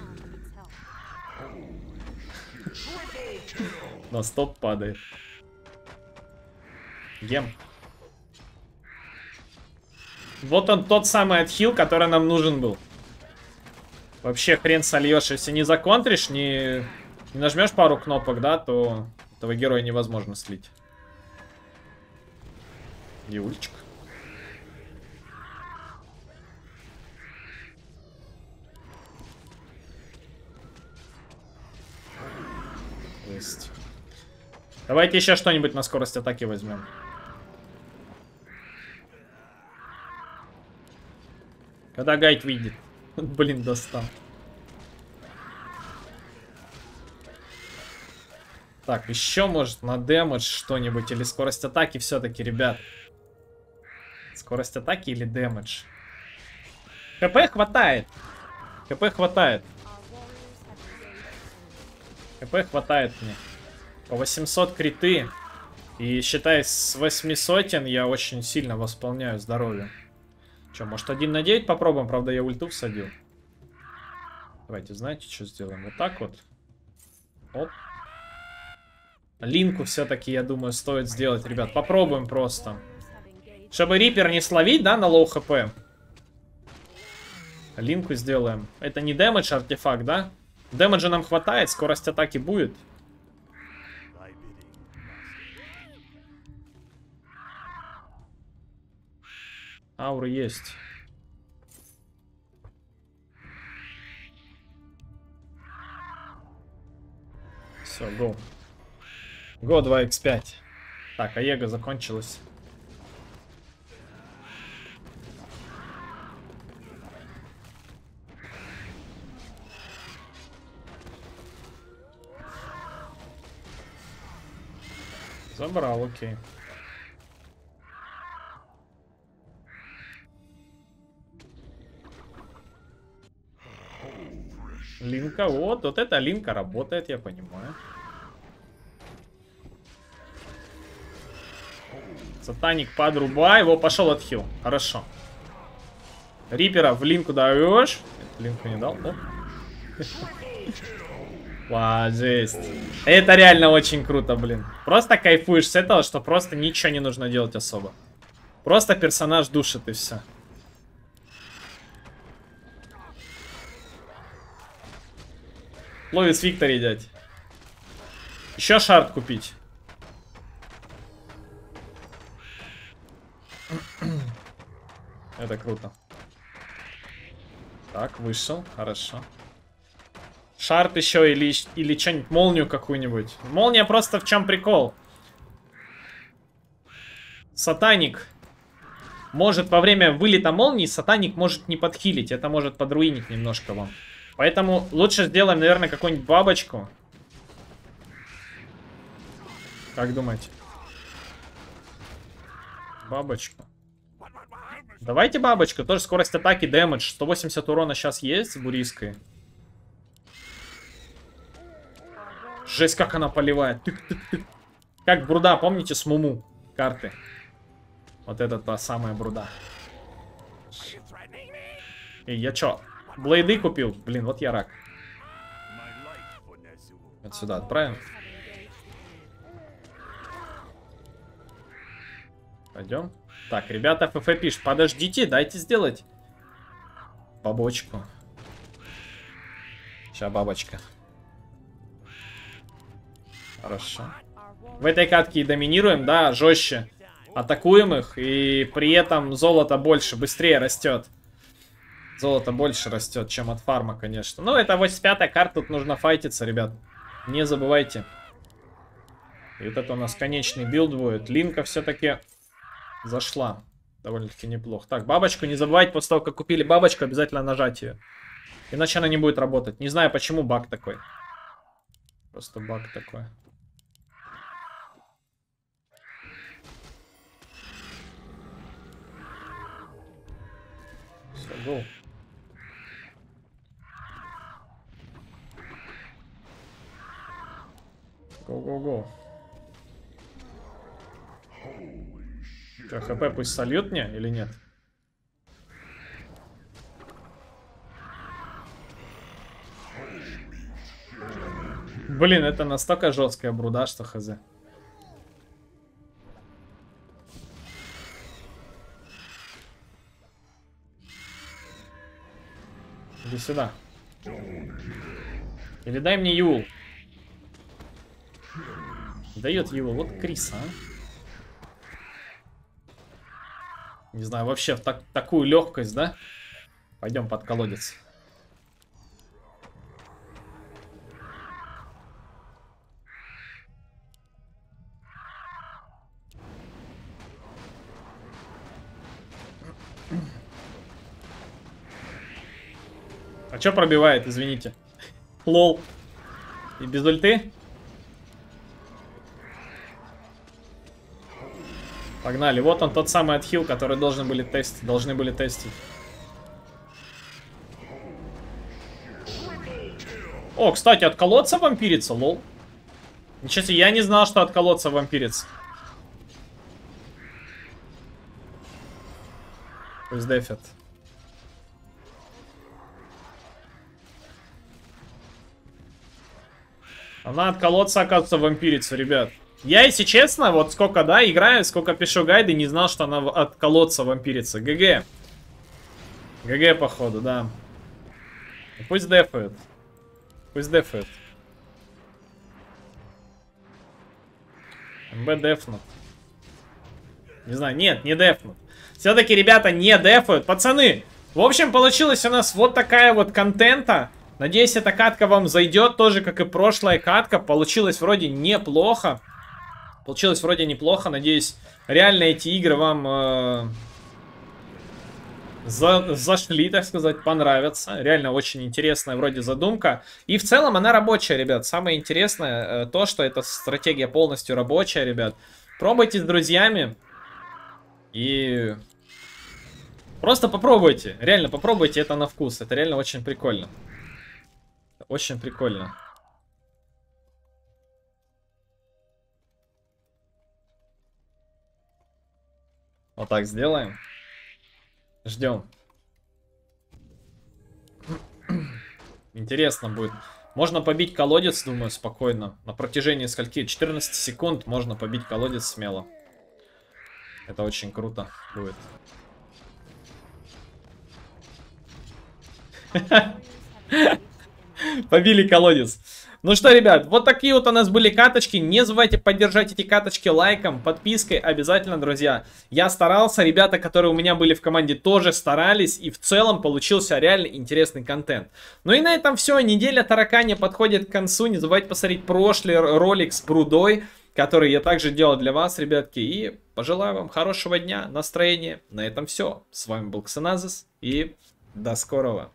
На стоп падает. Гем. Вот он, тот самый отхил, который нам нужен был. Вообще хрен сольешь, если не законтришь, не нажмешь пару кнопок, да, то этого героя невозможно слить. Юльчик. Есть. Давайте еще что-нибудь на скорость атаки возьмем. Когда гайд видит. Блин, достал. Так, еще может на дэмэдж что-нибудь. Или скорость атаки все-таки, ребят. Скорость атаки или дэмэдж? ХП хватает. ХП хватает. ХП хватает мне. По 800 криты. И считай, с 800 я очень сильно восполняю здоровье. Че, может 1 на 9 попробуем? Правда, я ульту всадил. Давайте, знаете, что сделаем? Вот так вот. Оп. Линку все-таки, я думаю, стоит сделать, ребят. Попробуем просто. Чтобы рипер не словить, да, на лоу хп. Линку сделаем. Это не дэмэдж артефакт, да? Дэмэджа нам хватает, скорость атаки будет. Ауры есть. Все, го. Го 2х5. Так, Аега закончилась. Забрал, окей. Линка, вот эта линка работает, я понимаю. Сатаник подрубай, его пошел от хил, хорошо. Рипера в линку даешь. Линку не дал, да? Ва, жесть. Это реально очень круто, блин. Просто кайфуешь с этого, что просто ничего не нужно делать особо. Просто персонаж душит и все. Ловис Виктори, дядь. Еще шард купить. Это круто. Так, вышел, хорошо. Шарп еще или что-нибудь, молнию какую-нибудь. Молния просто в чем прикол? Сатаник может во время вылета молнии, сатаник может не подхилить. Это может подруинить немножко вам. Поэтому лучше сделаем, наверное, какую-нибудь бабочку. Как думаете? Бабочку. Давайте бабочку. Тоже скорость атаки, дэмэдж. 180 урона сейчас есть с Буриской. Жесть, как она поливает. Тык-тык-тык. Как Бруда, помните, с Муму карты. Вот это та самая Бруда. Эй, я чё? Блейды купил? Блин, вот я рак. Вот сюда отправим. Пойдем. Так, ребята, ФФ пишет. Подождите, дайте сделать бабочку. Сейчас бабочка. Хорошо. В этой катке и доминируем, да, жестче. Атакуем их, и при этом золото больше, быстрее растет. Золото больше растет, чем от фарма, конечно. Ну, это 85-я карта, тут нужно файтиться, ребят. Не забывайте. И вот это у нас конечный билд будет. Линка все-таки зашла. Довольно-таки неплохо. Так, бабочку не забывайте, после того, как купили бабочку, обязательно нажать ее. Иначе она не будет работать. Не знаю, почему баг такой. Просто баг такой. Все, гоу. Гоу-гоу-гоу. ХП пусть сольет мне или нет? Блин, это настолько жесткая Бруда, что хз. Иди сюда. Или дай мне Юл. Дает Юл. Вот Крис, а. Не знаю, вообще в такую легкость, да? Пойдем под колодец. А чё пробивает, извините. Лол. И без ульты? Погнали. Вот он, тот самый отхил, который должны были тестить. О, кстати, от колодца вампирится, лол. Ничего себе, я не знал, что от колодца вампирится. Пусть дефят. Она от колодца, оказывается, вампирится, ребят. Я, если честно, вот сколько, да, играю, сколько пишу гайды, не знал, что она от колодца вампирится. ГГ. ГГ, походу, да. Пусть дефает. Пусть дефает. МБ дефнут. Не знаю, нет, не дефнут. Все-таки, ребята, не дефают. Пацаны, в общем, получилась у нас вот такая вот контента. Надеюсь, эта катка вам зайдет, тоже как и прошлая катка. Получилось вроде неплохо. Получилось вроде неплохо. Надеюсь, реально эти игры вам зашли, так сказать, понравятся. Реально очень интересная вроде задумка. И в целом она рабочая, ребят. Самое интересное то, что эта стратегия полностью рабочая, ребят. Пробуйте с друзьями. И просто попробуйте. Реально попробуйте это на вкус. Это реально очень прикольно. Очень прикольно. Вот так сделаем. Ждем. Интересно будет. Можно побить колодец, думаю, спокойно. На протяжении скольки? 14 секунд можно побить колодец смело. Это очень круто будет. Побили колодец. Ну что, ребят, вот такие вот у нас были каточки. Не забывайте поддержать эти каточки лайком, подпиской обязательно, друзья. Я старался, ребята, которые у меня были в команде, тоже старались. И в целом получился реально интересный контент. Ну и на этом все. Неделя таракания подходит к концу. Не забывайте посмотреть прошлый ролик с Брудой, который я также делал для вас, ребятки. И пожелаю вам хорошего дня, настроения. На этом все. С вами был Ксенанс. И до скорого.